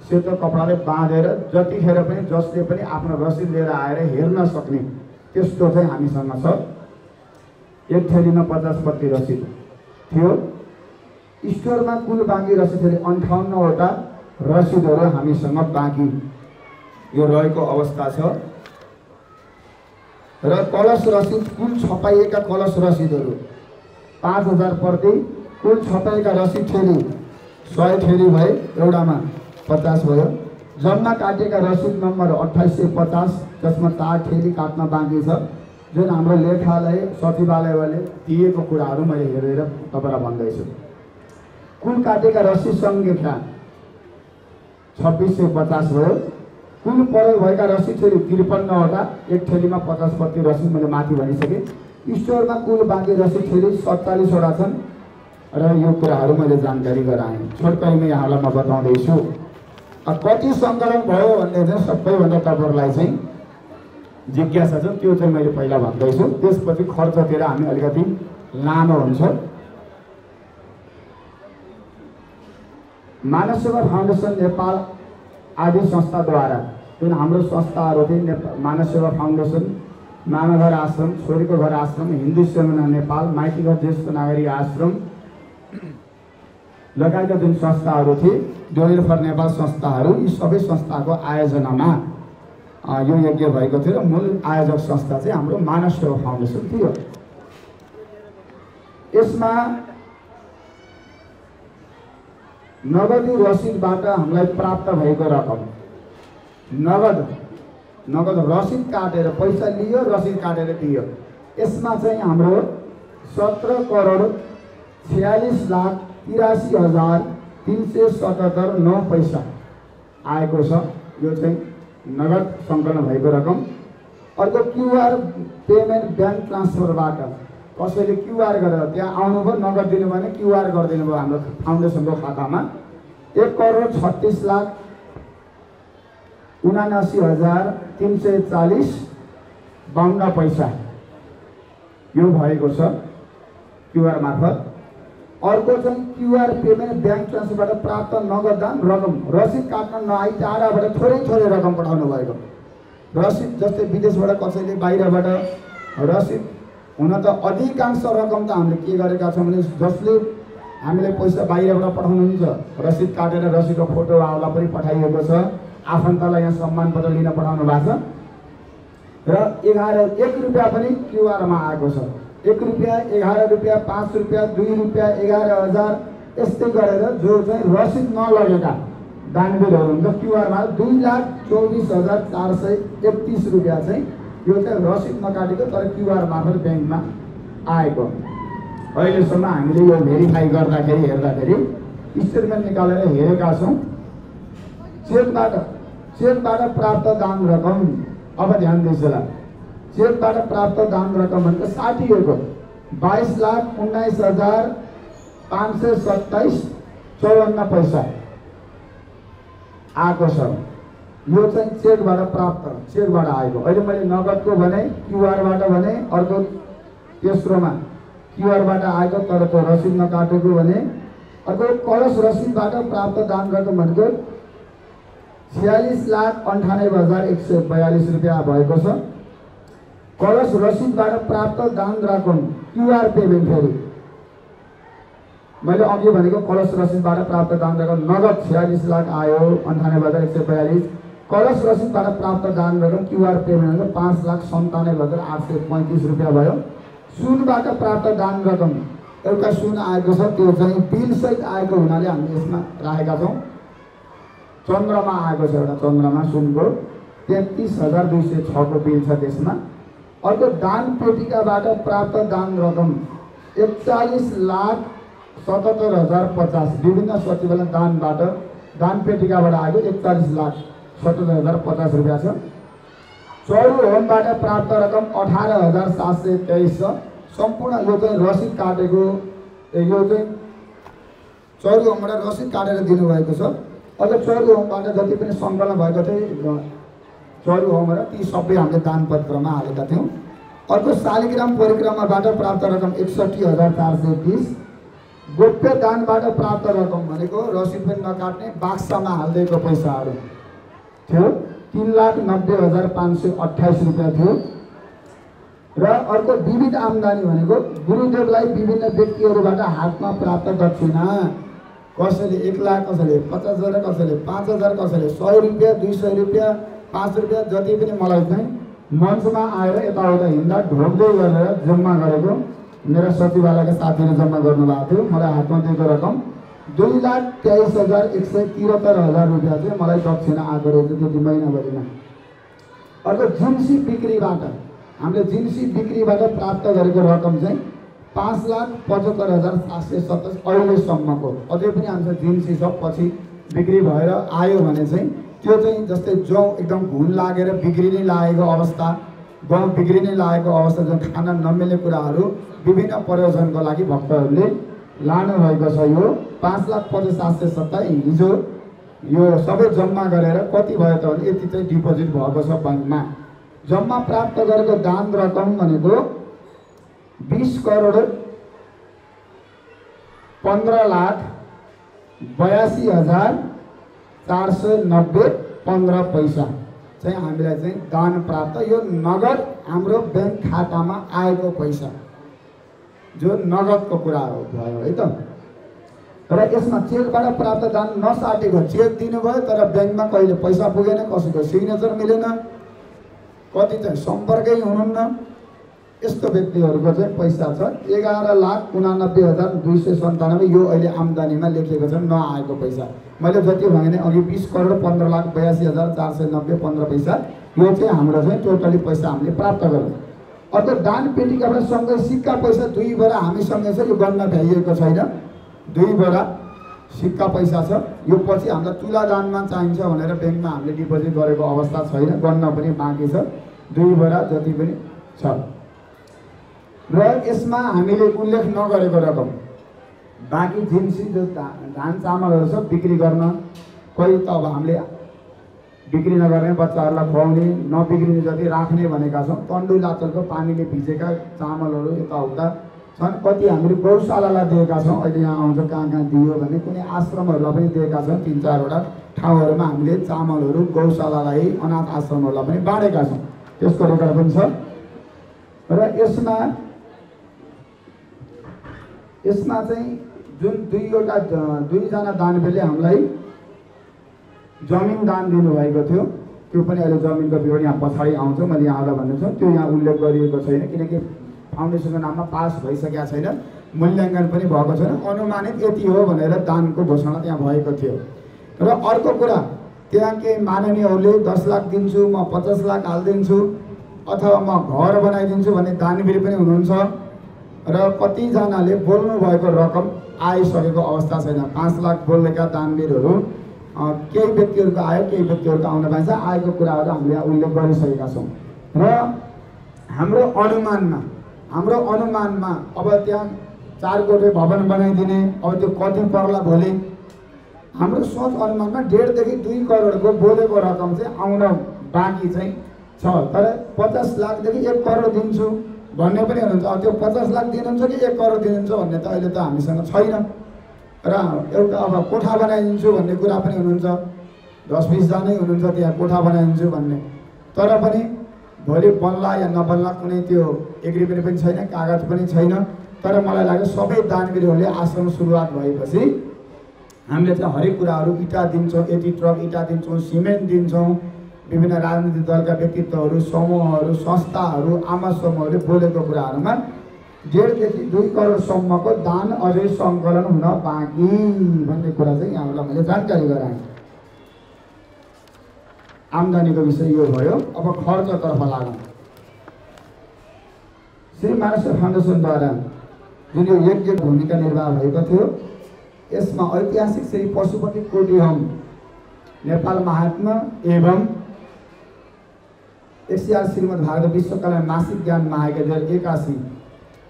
सेतो कपडाले बाँधेर जतिखेर पनि जसले पनि आफ्नो रसिद लिएर आएर हेर्न सक्ने, त्यस्तो चाहिँ हामीसँग छ। एक ठेलीमा 50 प्रति रसिद थियो। स्टोरमा कुल बाँकी रसिद फेरि 58 वटा रसिदहरू हामीसँग बाँकी यो रहेको अवस्था छ। र कलश रसिद, कुल छपाइएका कलश रसिदहरू 5,000 प्रति। कुल छपाइएका रसिद ठेली 100 ठेली भए, एउटामा 50 भयो। जम्मा काटिएका रसिद नम्बर 2,850, जसमा 4 ठेली काट्न बाँकी छ। जुन हाम्रो लेखालय सचिवालयले दिएको कुराहरू मैले हेरेर तपाईँलाई भन्दैछु। कुल काटेका रसिद सङ्ख्या 2,650 भयो। कुल प्रयोग भएका रसिद फेरि 53 वटा। एक ठेलीमा 50 प्रति रसिद मैले माथि भनिसकेँ। स्टोरमा कुल बाँकी रसिद फेरि 47 वटा छन्। र यो कुराहरू मैले जानकारी गराएँ, छोटकरीमा यहाँलाई म बताउँदैछु। कति संकलन भयो भन्ने सबैभन्दा तपाईहरुलाई जिज्ञासा छ। त्यो चाहिँ मैले पहिला भन्दै छु। त्यसपछि खर्चतिर हामी अलिकति लामो हुन्छ। मानवसेवा फाउन्डेसन नेपाल आदि संस्थाद्वारा जुन हाम्रो संस्थाहरु थिए, मानवसेवा फाउन्डेसन, मामाघर आश्रम, छोरीको घर आश्रम, हिन्दू सेना नेपाल, माइतीघर ज्येष्ठ नागरिक आश्रम लगायतका जुन संस्थाहरु थिए, डोनेट फर नेपाल संस्थाहरु, यी सबै संस्थाको आयोजनामा यो यज्ञ भएको थियो। मूल आयोजक संस्था चाहिँ हाम्रो मानवसेवा फाउन्डेसन थियो। यसमा नगदी रसिदबाट हामीलाई प्राप्त भएको रकम नगद रसिद काटेर पैसा लियो, रसिद काटेर दियो। यसमा चाहिँ हाम्रो 17,46,83,377.09 पैसा आएको छ। यो चाहिँ नगद सङ्कलन भएको रकम। अर्को क्युआर पेमेन्ट ब्याङ्क ट्रान्सफरबाट कसैले क्युआर गरेर त्यहाँ आउनुभयो, नगद दिनु भने क्युआर गरिदिनु भयो हाम्रो फाउन्डेसनको खातामा 1,36,79,340.52 पैसा यो भएको छ क्युआर मार्फत। अर्को चाहिँ क्युआर पेमेन्ट ब्याङ्क ट्रान्सफरबाट प्राप्त नगद दान रकम रसिद काट्न नआई टाढाबाट थोरै रकम पठाउनु भएको रसिद। जस्तै विदेशबाट कसैले बाहिरबाट रसिद हुन त अधिकांश रकम त हामीले के गरेका छौँ भने जसले हामीले पैसा बाहिरबाट पठाउनुहुन्छ रसिद काटेर रसिदको फोटो आउला पनि पठाइएको छ, आफन्तलाई यहाँ सम्मान पत्र लिन पठाउनु भएको छ र 1 रुपियाँ पनि क्युआरमा आएको छ। 1 रुपियाँ, 11 रुपियाँ, 5 रुपियाँ, 2 रुपियाँ, 11,000 यस्तै गरेर जो चाहिँ रसिद नलगेका दानवीरहरू हुन्छ क्युआरमा 2,24,431 रुपियाँ चाहिँ यो चाहिँ रसिद नकाटेको तर क्युआर मार्फत ब्याङ्कमा आएको। अहिलेसम्म हामीले यो भेरिफाई गर्दाखेरि हेर्दाखेरि स्टेटमेन्ट निकालेर हेरेका छौँ। चेकबाट प्राप्त दान रकम, अब ध्यान दिनुहोला, चेकबाट प्राप्त दान रकम भनेको साटिएको 22,19,527.54 पैसा आएको छ। यो चाहिँ चेकबाट प्राप्त, चेकबाट आएको। अहिले मैले नगदको भने, क्युआरबाट भने, अर्को तेस्रोमा क्युआरबाट आएको तर त्यो रसिद नकाटेको भने, अर्को करस रसिदबाट प्राप्त दान रकम भनेको 46,98,142 रुपियाँ भएको छ। करस रसिदबाट प्राप्त दान रकम क्युआर पेमेन्ट फेरि मैले अघि भनेको करस रसिदबाट प्राप्त दान रकम नगद 46 लाख आयो 98,142। करस रसिदबाट प्राप्त दान रकम क्युआर पेमेन्ट भनेको 5,97,835 रुपियाँ भयो। सुनबाट प्राप्त दान रकम एउटा सुन आएको छ, त्यो चाहिँ बिलसहित आएको हुनाले हामीले यसमा राखेका छौँ। चन्द्रमा आएको छ एउटा चन्द्रमा सुनको 33,206 को बिल छ त्यसमा। अर्को दान पेटिकाबाट प्राप्त दान रकम 41,77,050 विभिन्न सचिवालय दानबाट दान पेटिकाबाट आएको 41,77,050 रुपियाँ छ। चौरू होमबाट प्राप्त रकम 18,723 छ। सम्पूर्ण यो चाहिँ रसिद काटेको, यो चाहिँ चौरू होमबाट रसिद काटेर दिनुभएको छ। अझ चौरू होमबाट जति पनि सङ्कलन भएको थियो चौरू होम र ती सबै हामीले दानपत्रमा हालेका थियौँ। अर्को शालिग्राम परिक्रमाबाट प्राप्त रकम 61,430। गोप्य दानबाट प्राप्त रकम भनेको रसिद पनि नकाट्ने बाक्सामा हालिदिएको पैसाहरू थियो 3,90,528 रुपियाँ थियो। र अर्को विविध आमदानी भनेको गुरुदेवलाई विभिन्न व्यक्तिहरूबाट हातमा प्राप्त दक्षिणा, कसैले 1 लाख, कसैले 50,000, कसैले 5,000, कसैले 100 रुपियाँ, 200 रुपियाँ, 5 रुपियाँ जति पनि मलाई चाहिँ मञ्चमा आएर यताउता हिँड्दा ढोक्दै गरेर जम्मा गरेको मेरा सचिवालयका साथीले जम्मा गर्नुभएको थियो। मलाई हातमा दिएको रकम 2,23,173,000 रुपियाँ चाहिँ मलाई दक्षिणा आएको रहेछ त्यति महिनाभरिमा। अर्को जिन्सी बिक्रीबाट हामीले जिन्सी बिक्रीबाट प्राप्त गरेको रकम चाहिँ 5,75,727 अहिलेसम्मको। अझै पनि हाम्रो जिन्सी सब पछि बिक्री भएर आयो भने चाहिँ त्यो चाहिँ जस्तै जौ एकदम घुन लागेर बिक्री नै लागेको अवस्था, गहुँ बिक्री नै लागेको अवस्था, जुन खान नमिल्ने कुराहरू विभिन्न प्रयोजनको लागि भक्तहरूले लानुभएको छ। यो 5,50,727 हिजो यो सब जम्मा गरेर कति भयो त भने यति चाहिँ डिपोजिट भएको छ बैंकमा। जम्मा प्राप्त गरेको दान रकम भनेको 20,15,82,490.15 पैसा चाहिँ हामीलाई चाहिँ दान प्राप्त। यो नगद हाम्रो बैंक खातामा आएको पैसा जो नगदको कुरा हो भयो है त। तर यसमा चेकबाट प्राप्त दान नसाटेको, चेक दिनुभयो तर ब्याङ्कमा कहिले पैसा पुगेन, कसैको सिग्नेचर मिलेन, कति चाहिँ सम्पर्कै हुनुहुन्न, यस्तो व्यक्तिहरूको चाहिँ पैसा छ 11,89,297। यो अहिले आम्दानीमा लेखिएको छ नआएको पैसा। मैले जति भने अघि 20,00,42,84,90.15 पैसा यो चाहिँ हाम्रो चाहिँ टोटली पैसा हामीले प्राप्त गर्यौँ। अर्को दान पेटिकाबाट सँगै सिक्का पैसा 2 बोरा हामीसँग छ, यो गन्न भ्याइएको छैन। 2 बोरा सिक्का पैसा छ, यो पछि हामीलाई तुलादानमा चाहिन्छ भनेर ब्याङ्कमा हामीले डिपोजिट गरेको अवस्था छैन, गर्न पनि बाँकी छ। 2 बोरा जति पनि छ र यसमा हामीले उल्लेख नगरेको रकम बाँकी जिन्सी जो धान चामलहरू छ बिक्री गर्न, कोही त अब हामीले बिक्री नगर्ने, बच्चाहरूलाई खुवाउने, नबिग्रिने जति राख्ने भनेका छौँ। तण्डु लाचलको पानीले भिजेका चामलहरू यताउता छन्, कति हामीले गौशालालाई दिएका छौँ। अहिले यहाँ आउँछ कहाँ कहाँ दियो भने कुनै आश्रमहरूलाई पनि दिएका छौँ। 3-4 वटा ठाउँहरूमा हामीले चामलहरू गौशालालाई, अनाथ आश्रमहरूलाई पनि बाँडेका छौँ, त्यसको रेकर्ड पनि छ। र यसमा चाहिँ जुन दुईजना दानवीले हामीलाई जमिन दान दिनुभएको थियो, त्यो पनि अहिले जमिनको विवरण यहाँ पछाडि आउँछ। मैले यहाँलाई भन्दैछु त्यो यहाँ उल्लेख गरिएको छैन, किनकि फाउन्डेसनको नाममा पास भइसकेको छैन, मूल्याङ्कन पनि भएको छैन, अनुमानित यति हो भनेर दानको घोषणा त्यहाँ भएको थियो। र अर्को कुरा, त्यहाँ केही माननीयहरूले 10 लाख दिन्छु, म 50 लाख हालिदिन्छु अथवा म घर बनाइदिन्छु भन्ने दानवीर पनि हुनुहुन्छ र कतिजनाले बोल्नु भएको रकम आइसकेको अवस्था छैन। 5 लाख बोलेका दानवीरहरू केही व्यक्तिहरूको आयो, केही व्यक्तिहरूको आउन पाइन्छ। आएको कुराहरू हामीले उल्लेख गरिसकेका छौँ र हाम्रो अनुमानमा अब त्यहाँ 4 कोठे भवन बनाइदिने, अब त्यो कति पर्ला भोलि, हाम्रो सोच अनुमानमा 1.5 देखि 2 करोडको बोलेको रकम चाहिँ आउन बाँकी चाहिँ छ। तर 50 लाखदेखि 1 करोड दिन्छु भन्ने पनि हुनुहुन्छ। अब त्यो 50 लाख दिनुहुन्छ कि 1 करोड दिनुहुन्छ भन्ने त अहिले त हामीसँग छैन। र एउटा अब कोठा बनाइदिन्छु भन्ने कुरा पनि हुनुहुन्छ, 10-20 जनै हुनुहुन्छ त्यहाँ कोठा बनाइदिन्छु भन्ने, तर पनि भोलि बन्ला या नबन्ला कुनै त्यो एग्रिमेन्ट पनि छैन, कागज पनि छैन। तर मलाई लाग्यो सबै दानवीरहरूले आश्रम सुरुवात भएपछि हामीले चाहिँ हरेक कुराहरू इँटा दिन्छौँ, यति ट्रक इँटा दिन्छौँ, सिमेन्ट दिन्छौँ, विभिन्न राजनीतिक दलका व्यक्तित्वहरू, समूहहरू, संस्थाहरू, आमा समूहहरूले बोलेको कुराहरूमा 1.5 देखि 2 करोडसम्मको दान अझै सङ्कलन हुन बाँकी भन्ने कुरा चाहिँ यहाँलाई मैले जानकारी गराएँ। आम्दानीको विषय यो भयो। अब खर्चतर्फ लागौँ। श्री मानव फाउन्डेसनद्वारा जुन यो यज्ञ भूमिका निर्वाह भएको थियो, यसमा ऐतिहासिक श्री पशुपति कोटीहम नेपाल महात्मा एवं एसिआर श्रीमद् भागवत विश्वकला मासिक ज्ञान महायज्ञ 2081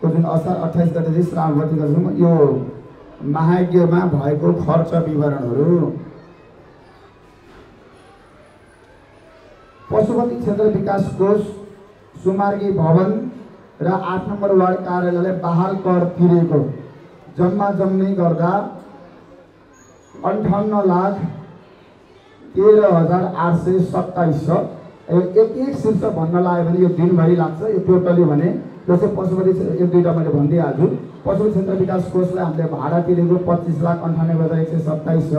को जुन असार 28 गते श्रावण गर्छौँ, यो महायज्ञमा भएको खर्च विवरणहरू। पशुपति क्षेत्र विकास कोष, सुमार्गी भवन र 8 नम्बर वार्ड कार्यालयले बहाल कर तिरेको जम्मा जम्मी गर्दा 58,13,827 छ। एक शीर्ष भन्न लाग्यो भने यो दिनभरि लाग्छ। यो टोटली भने जस्तै पशुपति क्षेत्र 1-2टा मैले भनिदिइहाल्छु। पशुपति क्षेत्र विकास कोषलाई हामीले भाडा तिरेको 25,98,127 छ।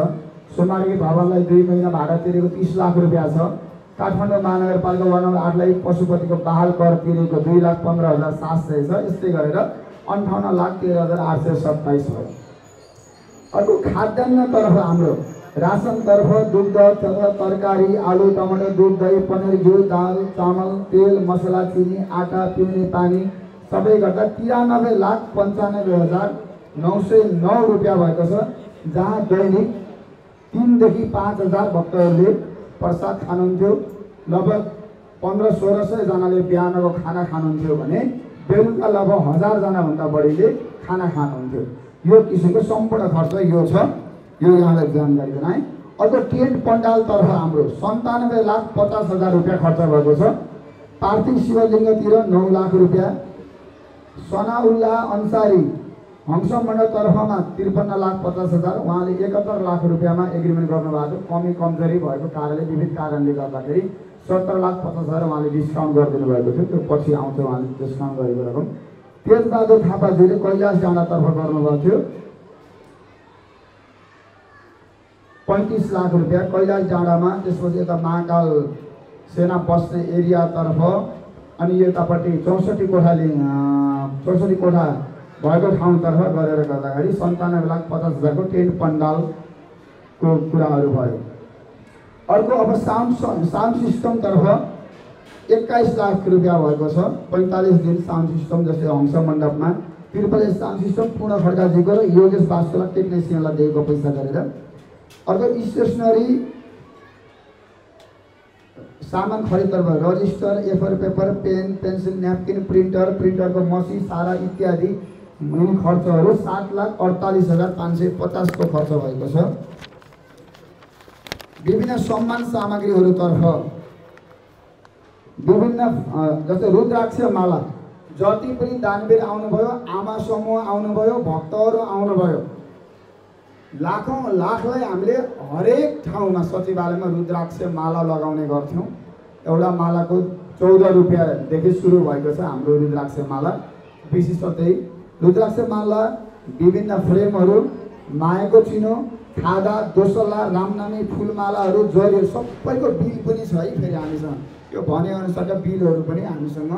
सुमार्गी भवनलाई 2 महिना भाडा तिरेको 30 लाख रुपियाँ छ। काठमाडौँ महानगरपालिका वार्ड नम्बर 8लाई पशुपतिको बहाल कर तिरेको 2,15,700 छ। यस्तै गरेर 58,13,827 भयो। अर्को खाद्यान्नतर्फ हाम्रो रासनतर्फ दुग्ध, तरकारी, आलु, टमाटर, दुध, दही, पनिर, घिउ, दाल, चामल, तेल, मसला, चिनी, आटा, पिउने पानी सबै गर्दा 93,95,909 रुपियाँ भएको छ, जहाँ दैनिक 3,000 देखि 5,000 भक्तहरूले प्रसाद खानुहुन्थ्यो। लगभग 15-1600 जनाले बिहानको खाना खानुहुन्थ्यो भने बेलुका लगभग 1000 जनाभन्दा बढीले खाना खानुहुन्थ्यो। यो किसिमको सम्पूर्ण खर्च यो छ, यो यहाँलाई जानकारी गराएँ। अर्को टेन्ट पंडाल तर्फ हाम्रो 97,50,000 रुपया खर्च भएको छ। पार्थिव शिवलिंग तीर 9 लाख रुपया, सनाउल्लाह अंसारी हंसमण्डल तर्फ में 53,50,000 वहाँ 71 लाख रुपया में एग्रिमेंट गर्नुभएको। कमी कमजोरी भएको कारणले विविध कारणले गर्दाखेरि 17,50,000 वहाँ डिस्काउंट कर दिनुभएको थियो। पछि आउँछ वहाँ डिस्काउंट गरेको रकम। तेजबहादुर थापाजीले कैलाश डाँडातर्फ गर्नुभएको थियो 35 लाख रुपया। कैलाश डाँडा में त्यसपछि यता महाकाल सेना बस्ने एरिया तर्फ अनि यतापट्टि 64 कोठा भएको ठाउँतर्फ गरेर गर्दाखेरि 97,50,000 को टेन्ट पंडाल को कुराहरु भयो। अर्को अब साउन्ड सिस्टम तर्फ 21 लाख रुपया भएको छ। 45 दिन साउन्ड सिस्टम जस्तै हंस मण्डप में 43 साउन्ड सिस्टम पूर्ण खड्काजी को र योगेश बास्कोला टेक्निसियनलाई दिएको पैसा गरेर। अर्को स्टेशनरी सामान खरीद तर्फ register, एफर paper, pen, pencil, napkin, printer को मसी, सारा इत्यादि खर्चहरू 7,48,550 को खर्च भएको छ। विभिन्न सम्मान सामग्रीहरू तर्फ विभिन्न जस्तै रुद्राक्ष माला, जति पनि दानवीर आउनुभयो, आमा समूह आउनुभयो, भक्तहरू आउनुभयो, लाखौं लाखलाई हामीले हरेक ठाउँमा सचिवालयमा रुद्राक्ष माला लगाउने गर्थ्यौं। एउटा मालाको 14 रुपैयाँ देखि सुरु भएको छ हाम्रो रुद्राक्ष माला। विशेषतै रुद्राक्ष माला विभिन्न फ्रेमहरू, मायाको चिनो, खादा, दोसल्ला, रामनामी फूलमालाहरू, जरी सबैको बिल पनि छ है। फेरि हामीसँग यो भनेअनुसारका बिलहरू पनि हामीसँग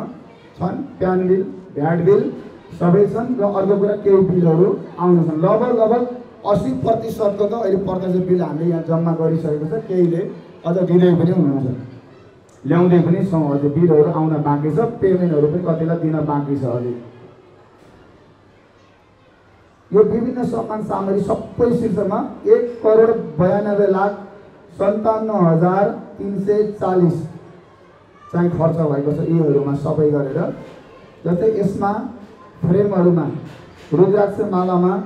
छन्। प्यान बिल, भ्याट बिल सबै छन् र अर्को कुरा केही बिलहरू आउनु छन्। लगभग 80% को तो अलग प्रकार के बिल हमें यहाँ जमा कर सकता। कहीं अज दिने लियाने सौ अज बिल आना बाकी, पेमेंट कति दिन बाकी अभी। यो विभिन्न सामान सामग्री सब शीर्ष में 1,92,57,340 चाहे खर्च हो ये सब करें। जैसे इसमें फ्रेमर में रुद्राक्ष माला में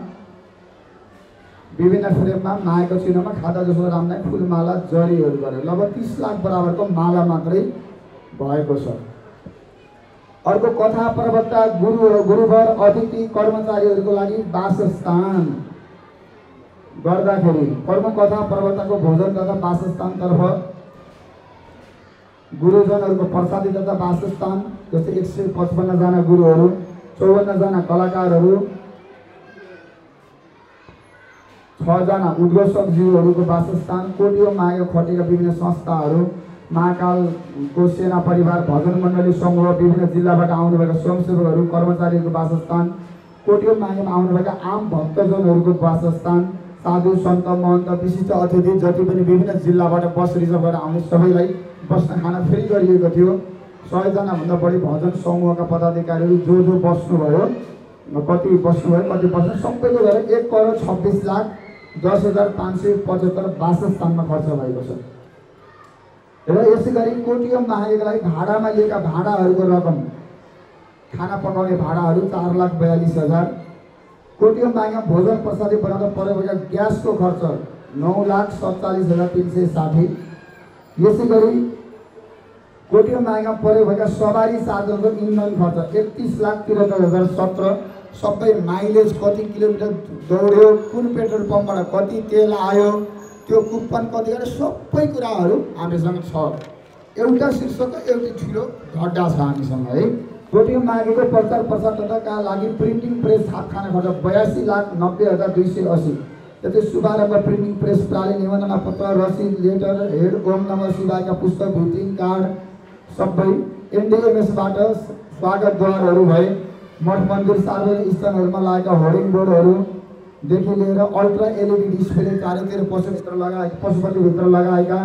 विभिन्न फ्रेम में मायाको चिन्ह में खाता जसो रामलाई फूलमाला जरी गए लगभग 30 लाख बराबर को माला मात्रै भएको छ। अर्को कथा प्रवक्ता, गुरुवर, अतिथि कर्मचारीहरुको लागि वासस्थान गर्दाखेरि कथा प्रवक्ता को भोजन तथा वासस्थान तर्फ गुरुजनहरुको प्रसादी तथा वासस्थान जस्तै 155 जना गुरुहरु, 54 जना कलाकारहरु, 6 जना उद्घोषक जीवहरूको वासस्थान, कोटियो मायो खटेका विभिन्न संस्थाहरू, महाकालको सेना परिवार, भजन मण्डली समूह, विभिन्न जिल्लाबाट आउनुभएका स्वयंसेवकहरू, कर्मचारीहरूको वासस्थान, कोटियो मायोमा आउनुभएका आम भक्तजनहरूको वासस्थान, साधु सन्त महन्त विशिष्ट अतिथि जति पनि विभिन्न जिल्लाबाट बस रिजर्भ गरेर आउने सबैलाई बस्न खाना फ्री गरिएको थियो। 100 जनाभन्दा बढी भजन समूहका पदाधिकारीहरू जो बस्नुभयो, कति बस्नुभयो कति बस्नु सबैको गरेर 1,26,00,000 10,575 वासस्थानमा खर्च भएको छ। र यसैगरी कोटियम महायज्ञलाई भाडामा लिएका भाडाहरूको रकम, खाना पकाउने भाडाहरू 4,42,000, कोटियम महायज्ञमा भोजन प्रसादी बनाउँदा परेको ग्यासको खर्च 9,47,360। यसैगरी कोटियम महायज्ञमा परेको सवारी साधनको इन्धन खर्च 31,73,017। सबै माइलेज कति किलोमिटर दौड्यो, कुन पेट्रोल पम्पबाट कति तेल आयो, त्यो कुपन कति गरेर सबै कुराहरू हामीसँग छ। एउटा शीर्षकको एउटा ठुलो घड्डा छ हामीसँग है। कोटियम महायज्ञको प्रचार प्रसारका लागि प्रिन्टिङ प्रेस छापखाना खर्च 82,90,280। जस्तै शुभारम्भ प्रिन्टिङ प्रेस, प्राली, निबन्धना पत्र, रसिद, लेटर हेड, ओम नमः शिवायका पुस्तक, भोटिङ कार्ड सबै। एनडिएमएसबाट स्वागत द्वारहरू भए, मठ मंदिर सार्वजनिक स्थानहरुमा लागेका होर्डिङ बोर्डहरुदेखि लिएर अल्ट्रा एलईडी डिस्प्ले कार्यतिर पशुपतिभित्र लगाएका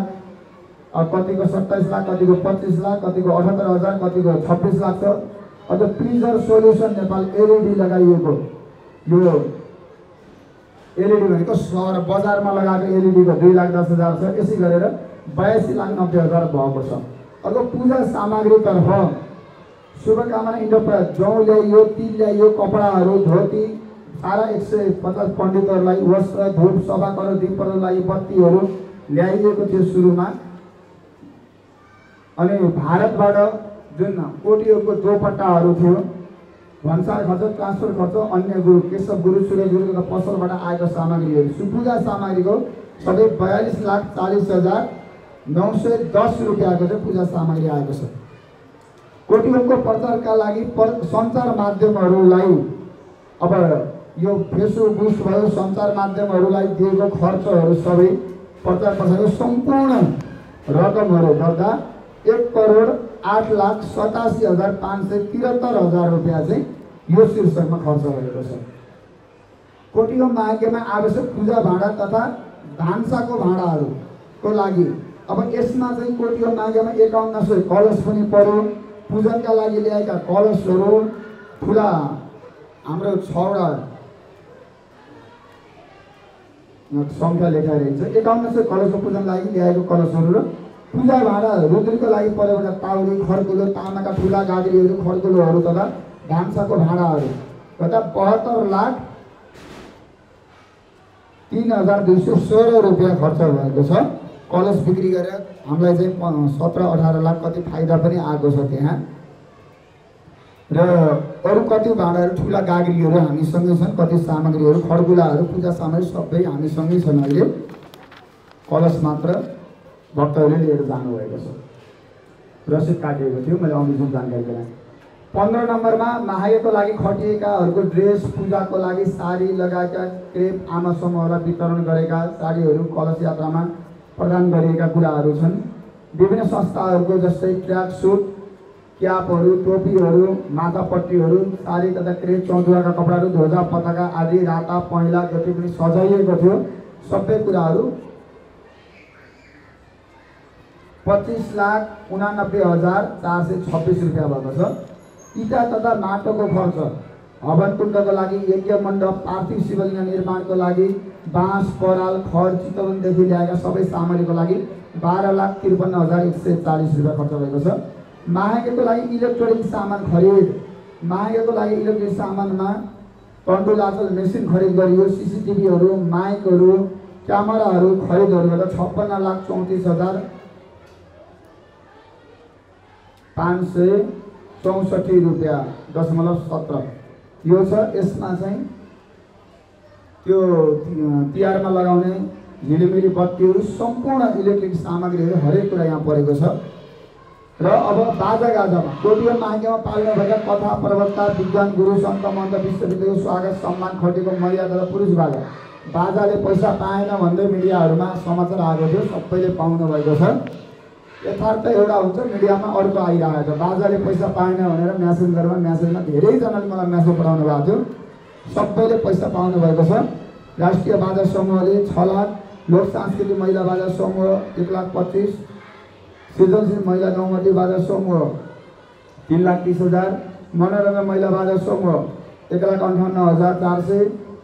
कतिको 27 लाख, कतिको 25 लाख, कतिको 78,000, कतिको 26 लाख। अझ प्रिजर सोल्युसन नेपाल एलईडी लगाइएको, यो एलईडी भनेको सहर बजारमा लगाएको एलईडी को 2,10,000 छ। यसै गरेर 82,90,000 भएको छ। अर्को पूजा सामग्रीतर्फ शुभकामना इन्टरप्राइज जौँ ल्याइयो, तिल ल्याइयो, कपडाहरू, धोती सारा 150 पण्डितहरूलाई वस्त्र, धूप, सभाघर, दीपहरू, बत्तीहरू ल्याइएको थियो सुरुमा। अनि भारतबाट जुन कोटियोको दोपट्टाहरू थियो, भन्सार खर्च, ट्रान्सफर खर्च, अन्य गुरु केशव गुरु सूर्य गुरु तथा पसलबाट आएको सामग्रीहरू सुपूजा सामग्रीको सबै 42,40,910 रुपैयाँको चाहिँ पूजा सामग्री आएको छ। कोटियोको प्रचारका लागि सञ्चार माध्यमहरूलाई अब यो फेसबुक बुस्ट भयो, सञ्चार माध्यमहरूलाई दिएको खर्चहरू सबै प्रचार प्रसारको सम्पूर्ण रकमहरू गर्दा 1,08,87,573 रुपैयाँ चाहिँ यो शीर्षकमा खर्च भएको छ। कोटिको मागेमा आवश्यक पूजा भाडा तथा भान्साको भाडाहरूको लागि अब यसमा चाहिँ कोटिको मागेमा 5100 कलश पनि पर्यो। पूजनका लागि ल्याएका कलशहरू ठुला हाम्रो 6 संख्या लेखा रहेछ। 5100 कलश पूजन लागि ल्याएको कलशहरू र पूजा भाडा रुद्रीको लागि परेका ताउरी खरकुलो तामाका ठुला गाग्रीहरू खरकुलोहरू तथा भान्साको भाडाहरू तथा 72,03,216 रुपैयाँ खर्च भएको छ। कलश बिक्री गरेर हामीलाई चाहिँ 17-18 लाख कति फाइदा पनि आएको छ त्यहाँ। र अरू कति भाँडाहरू ठुला गाग्रीहरू हामीसँगै छन्, कति सामग्रीहरू खरकुलाहरू पूजा सामग्री सबै हामीसँगै छन्। अहिले कलश मात्र भक्तहरूले लिएर जानुभएको छ। रसिद काटिएको थियो, मैले अघि जुन जानकारी दिएँ। 15 नम्बरमा महायको लागि खटिएकाहरूको ड्रेस, पूजाको लागि साडी लगाएका क्रेप आमा समूहलाई वितरण गरेका साडीहरू कलश यात्रामा प्रदान गरिएका कुराहरू छन्। विभिन्न संस्थाहरूको जस्तै ट्र्याक सुट, क्यापहरू, टोपीहरू, माथापट्टीहरू, साडी तथा क्रेप, चौधुराका कपडाहरू, ध्वजा, पताका आदि राता पहिला जति पनि सजाइएको थियो सबै कुराहरू 25,89,426 रुपैयाँ भएको छ। इँटा तथा माटोको खर्च, हवनकुण्डको लागि, यज्ञ मण्डप, पार्थिव शिवलिङ्ग निर्माणको लागि, बाँस, पराल, खर, चितवनदेखि ल्याएका सबै सामग्रीको लागि 12,53,140 रुपैयाँ खर्च भएको छ। महायज्ञको लागि इलेक्ट्रोनिक सामान खरिद, महायज्ञको लागि इलेक्ट्रोनिक सामानमा कन्ट्रोल मेसिन खरिद गरियो, सिसिटिभीहरू, माइकहरू, क्यामेराहरू खरिदहरू गर्दा 56,34,564 रुपैयाँ 0.17 यो छ। यसमा चाहिँ त्यो तिहारमा लगाउने झिलिमिली बत्तीहरू सम्पूर्ण इलेक्ट्रिक सामग्रीहरू हरेक कुरा यहाँ परेको छ। र अब बाजागाजामा कोटिको मागेमा पाल्नु भएका कथा प्रवक्ता, विद्वान गुरु, सन्त मन्त, विश्वविद्यालयको स्वागत सम्मान खटिएको मर्यादा र पुरुष बाजा। बाजाले पैसा पाएन भन्दै मिडियाहरूमा समाचार आएको थियो, सबैले पाउनुभएको छ। यथार्थ एउटा हुन्छ, मिडियामा अर्को आइरहेको छ। बाजाले पैसा पाएन भनेर म्यासेन्जरमा धेरैजनाले मलाई म्यासेज पठाउनु भएको थियो, सबैले पैसा पाउनुभएको छ। राष्ट्रिय बाजा समूहले 6 लाख, लोक सांस्कृतिक महिला बाजा समूह 1,25,000, सृजनशील महिला गाउँघटी बाजा समूह 3,30,000, मनोरञ्जन महिला बाजा समूह 1,58,400,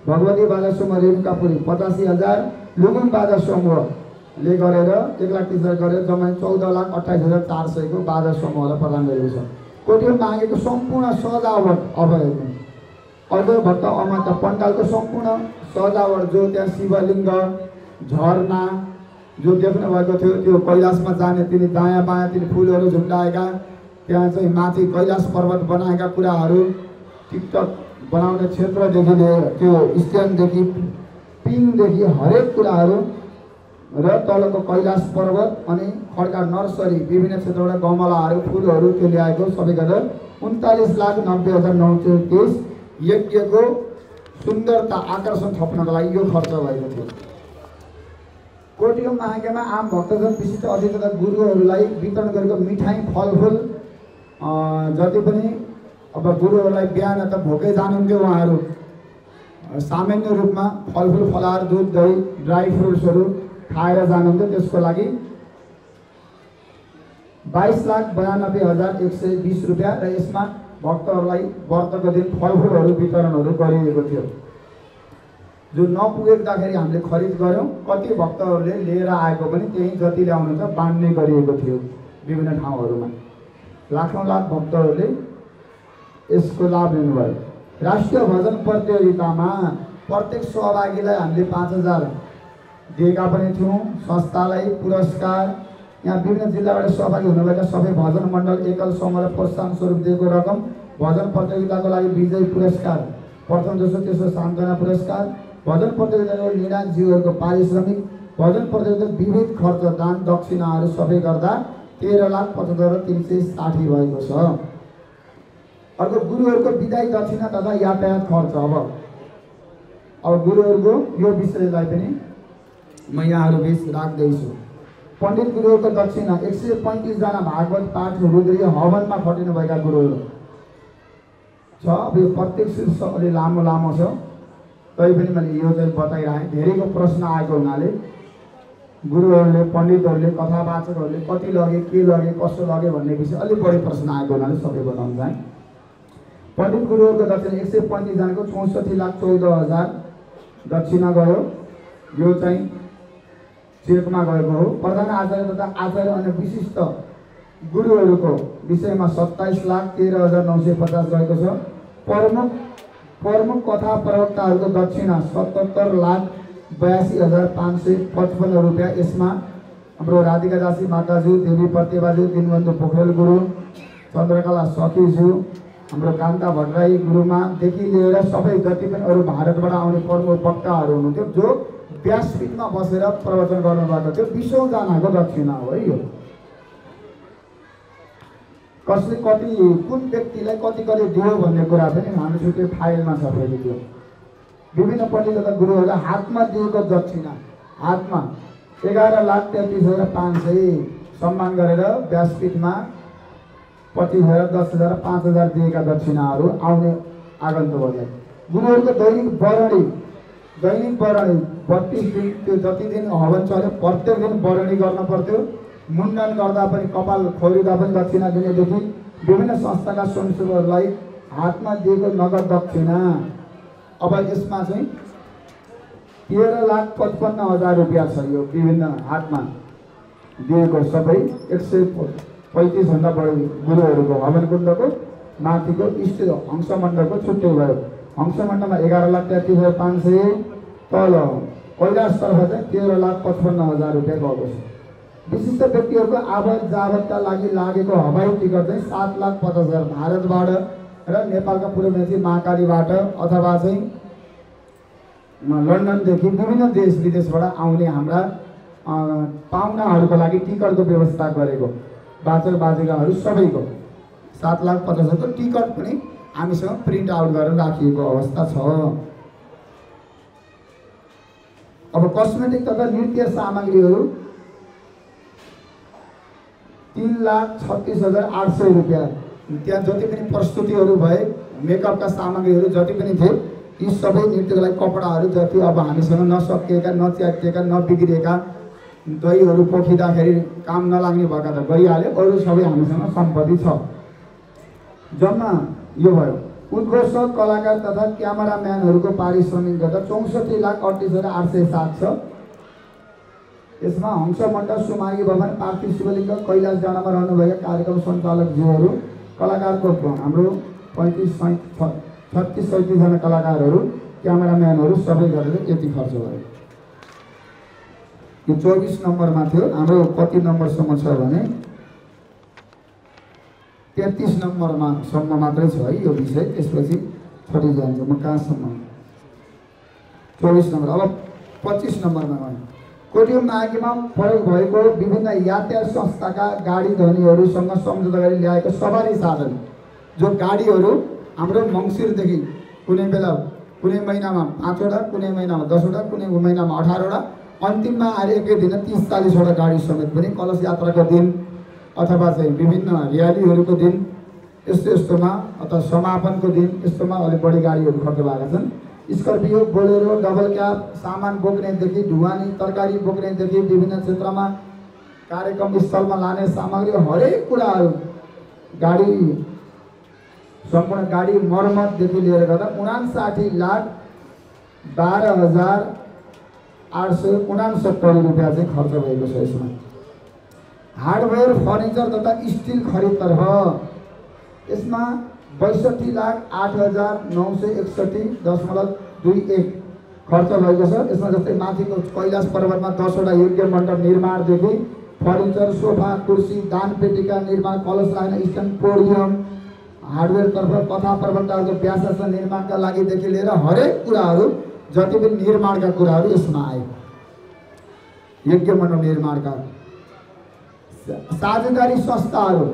भगवती बाजा समूह रेणुकापुरी 85,000, लुगुङ बाजा समूहले गरेर 1,30,000 गरेर जम्मा 14,28,400 बाजा समूहलाई प्रदान गरेको छ। कोटिमा मागेको सम्पूर्ण सजावट अभ्यावेदन अझ भक्त अमाता पण्डालको सम्पूर्ण सजावट जो त्यहाँ शिवलिङ्ग, झरना जो देख्नु भएको थियो त्यो कैलाशमा जाने तिनी दायाँ बायाँ तिनी फुलहरू झुन्डाएका, त्यहाँ चाहिँ माथि कैलाश पर्वत बनाएका कुराहरू, टिकटक बनाउने क्षेत्रदेखि लिएर त्यो स्ट्यान्डदेखि पिङदेखि हरेक कुराहरू र तलको कैलाश पर्वत अनि खड्का नर्सरी विभिन्न क्षेत्रबाट गमलाहरू फुलहरू त्यो ल्याएको सबै गरेर 39,90,923 यज्ञको सुन्दरता आकर्षण थप्नको लागि यो खर्च भएको थियो। कोटिको मागेमा आम भक्तजन, विशिष्ट अतिथि तथा गुरुहरूलाई वितरण गरेको मिठाई, फलफुल जति पनि अब गुरुहरूलाई बिहान त भोकै जानुहुन्थ्यो, उहाँहरू सामान्य रूपमा फलफुल, फलाहार, दुध, दही, ड्राई फ्रुट्सहरू खाएर जानुहुन्थ्यो। त्यसको लागि 22,92,120 रुपियाँ र यसमा भक्तहरूलाई व्रतको दिन फलफुलहरू वितरणहरू गरिएको थियो। जो नपुगेदाखेरि हामीले खरिद गऱ्यौँ, कति भक्तहरूले लिएर आएको पनि त्यही जति ल्याउनुहुन्छ बाँड्ने गरिएको थियो। विभिन्न ठाउँहरूमा लाखौँ लाख भक्तहरूले यसको लाभ लिनुभयो। राष्ट्रिय भजन प्रतियोगितामा प्रत्येक सहभागीलाई हामीले 5,000 दिएका पनि थियौं। संस्थालाई पुरस्कार यहाँ विभिन्न जिल्लाबाट सहभागी हुनुभएका सबै भजन मण्डल एकल समूहलाई प्रोत्साहन स्वरूप दिएको रकम भजन प्रतियोगिताको लागि विजय पुरस्कार, प्रथम दोस्रो तेस्रो सान्त्वना पुरस्कार, भजन प्रतियोगिताको निर्णायकज्यूहरूको पारिश्रमिक, भजन प्रतियोगिता विविध खर्च दान दक्षिणाहरू सबै गर्दा 13,75,360 भएको छ। अर्को गुरुहरूको विदाई दक्षिणा तथा यातायात खर्च। अब गुरुहरूको यो विषयलाई पनि म यहाँहरुबीच राख्दैछु। पण्डित गुरुहरूको दक्षिणा 135 जना भागवत पाठ रुद्रीय हवनमा खटिनुभएका गुरुहरू छ। अब यो प्रत्येक शीर्ष अलि लामो लामो छ, तैपनि मैले यो चाहिँ बताइरहेँ। धेरैको प्रश्न आएको हुनाले गुरुहरूले पण्डितहरूले कथावाचकहरूले कति लगे के लगे कसो लगे भन्ने विषय अलि बढी प्रश्न आएको हुनाले सबै बताउन चाहे। पण्डित गुरुहरूको दक्षिणा 135 जनाको 64,14,000 दक्षिणा गयो। यो चाहिँ चेकमा गएको हो। प्रधान आचार्य तथा आचार्य अन्य विशिष्ट गुरुहरूको विषयमा 27,13,950 गएको छ। प्रमुख कथा प्रवक्ताहरूको दक्षिणा 77,82,555 रुपैयाँ। यसमा हाम्रो राधिका दासी माताज्यू, देवी प्रतिभाज्यू, दिनबन्धु पोखरेल गुरु, चन्द्रकला सतीज्यू, हाम्रो कान्ता भट्टराई गुरुमादेखि लिएर सबै जति पनि अरू भारतबाट आउने प्रमुख वक्ताहरू हुनुहुन्थ्यो जो व्यासपीठमा बसेर प्रवचन गर्नुभएको थियो। 20,000 जनाको दक्षिणा हो है यो। कसले कति कुन व्यक्तिलाई कति कति दियो भन्ने कुरा पनि हामीसँग त्यो फाइलमा छ। फेरि त्यो विभिन्न पण्डित तथा गुरुहरूलाई हातमा दिएको दक्षिणा हातमा 11,33,500 सम्मान गरेर व्यासपीठमा 25,000 10,000 5,000 दिएका दक्षिणाहरू आउने आगन्तुकहरूलाई। गुरुहरूको दैनिक बरणी 32 दिन, त्यो जति दिन हवन चल्यो प्रत्येक दिन बरणी गर्न पर्थ्यो। मुण्डन गर्दा पनि कपाल खोलिँदा पनि दक्षिणा दिनेदेखि विभिन्न संस्थाका स्वयंसेवकहरूलाई हातमा दिएको नगद दक्षिणा। अब यसमा चाहिँ 13,55,000 रुपियाँ छ। यो विभिन्न हातमा दिएको सबै 135 भन्दा बढी गुरुहरूको हवन कुण्डको माथिको इष्ट हंस मण्डलको छुट्टै भयो। हंस मण्डलमा 11,33,500, तल कैलाशतर्फ चाहिँ 13,55,000 रुपियाँ गएको छ। विशिष्ट व्यक्तिहरूको आवत जावतका लागि लागेको हवाई टिकट चाहिँ 7,50,000 भारतबाट र नेपालका पूर्वमेची महाकालीबाट अथवा चाहिँ लन्डनदेखि विभिन्न देश विदेशबाट आउने हाम्रा पाहुनाहरूको लागि टिकटको व्यवस्था गरेको बाचर बाजिकाहरू सबैको 7,50,000को टिकट पनि हामीसँग प्रिन्ट आउट गरेर राखिएको अवस्था छ। अब कस्मेटिक तथा नृत्य सामग्रीहरू 3,36,800 रुपैयाँ। त्यहाँ जति पनि प्रस्तुतिहरू भए, मेकअपका सामग्रीहरू जति पनि थिए, यी सबै नृत्यको लागि कपडाहरू जति अब हामीसँग नसकिएका नच्याटिएका नबिग्रिएका दहीहरू पोखिँदाखेरि काम नलाग्ने भएका त गइहाल्यो, अरू सबै हामीसँग सम्पत्ति छ। जम्मा यो भयो। उद्घोषक कलाकार तथा क्यामेराम्यानहरूको पारिश्रमिक गर्दा 64,38,807 छ। यसमा हंस मण्डल सुमागी भवन पार्थिव शिवलिङ्ग कैलाश डाँडामा रहनुभएका कार्यक्रम सञ्चालकज्यूहरू कलाकारको हाम्रो 35 36 37 जना कलाकारहरू क्यामेराम्यानहरू सबै गरेर यति खर्च भयो। यो 24 नम्बरमा थियो। हाम्रो कति नम्बरसम्म छ भने 33 नम्बरसम्म मात्रै छ है यो विषय, त्यसपछि छुट्टी जान्छ। म कहाँसम्म 24 नम्बर। अब 25 नम्बरमा गएँ। कोटियो माघीमा प्रयोग भएको विभिन्न यातायात संस्थाका गाडी धनीहरूसँग सम्झौता गरी ल्याएको सवारी साधन जो गाडीहरू हाम्रो मङ्सिरदेखि कुनै बेला कुनै महिनामा 5वटा, कुनै महिनामा 10वटा, कुनै महिनामा 18वटा, अन्तिममा आएर एकै दिन 30-40वटा गाडी समेत पनि कलश यात्राको दिन अथवा चाहिँ विभिन्न र्यालीहरूको दिन यस्तोमा अथवा समापनको दिन यस्तोमा अलि बढी गाडीहरू खर्च भएका छन्। स्कर्पियो, बोलेरो, डबल क्याब, सामान बोक्नेदेखि ढुवानी तरकारी बोक्नेदेखि विभिन्न क्षेत्रमा कार्यक्रम स्थलमा लाने सामग्री हरेक कुराहरू गाडी सम्पूर्ण गाडी मर्मतदेखि लिएर गर्दा 59,12,869 रुपियाँ चाहिँ खर्च भएको छ। यसमा हार्डवेयर, फर्निचर तथा स्टिल खरिदतर्फ यसमा 62,08,961.21 खर्च भएको छ। यसमा जस्तै माथिको कैलाश पर्वतमा 10 वटा यज्ञ मण्डप निर्माण देखि फर्निचर सोफा कुर्सी दान पेटिका निर्माण कलश राख्न स्टन पोडियम हार्डवेयर तर्फ कथा प्रबन्धको व्याससन निर्माणका लागि देखि लिएर हरेक कुराहरू जति पनि निर्माणका कुराहरू यसमा आए। यज्ञ मण्डप निर्माणका साझेदारी संस्थाहरू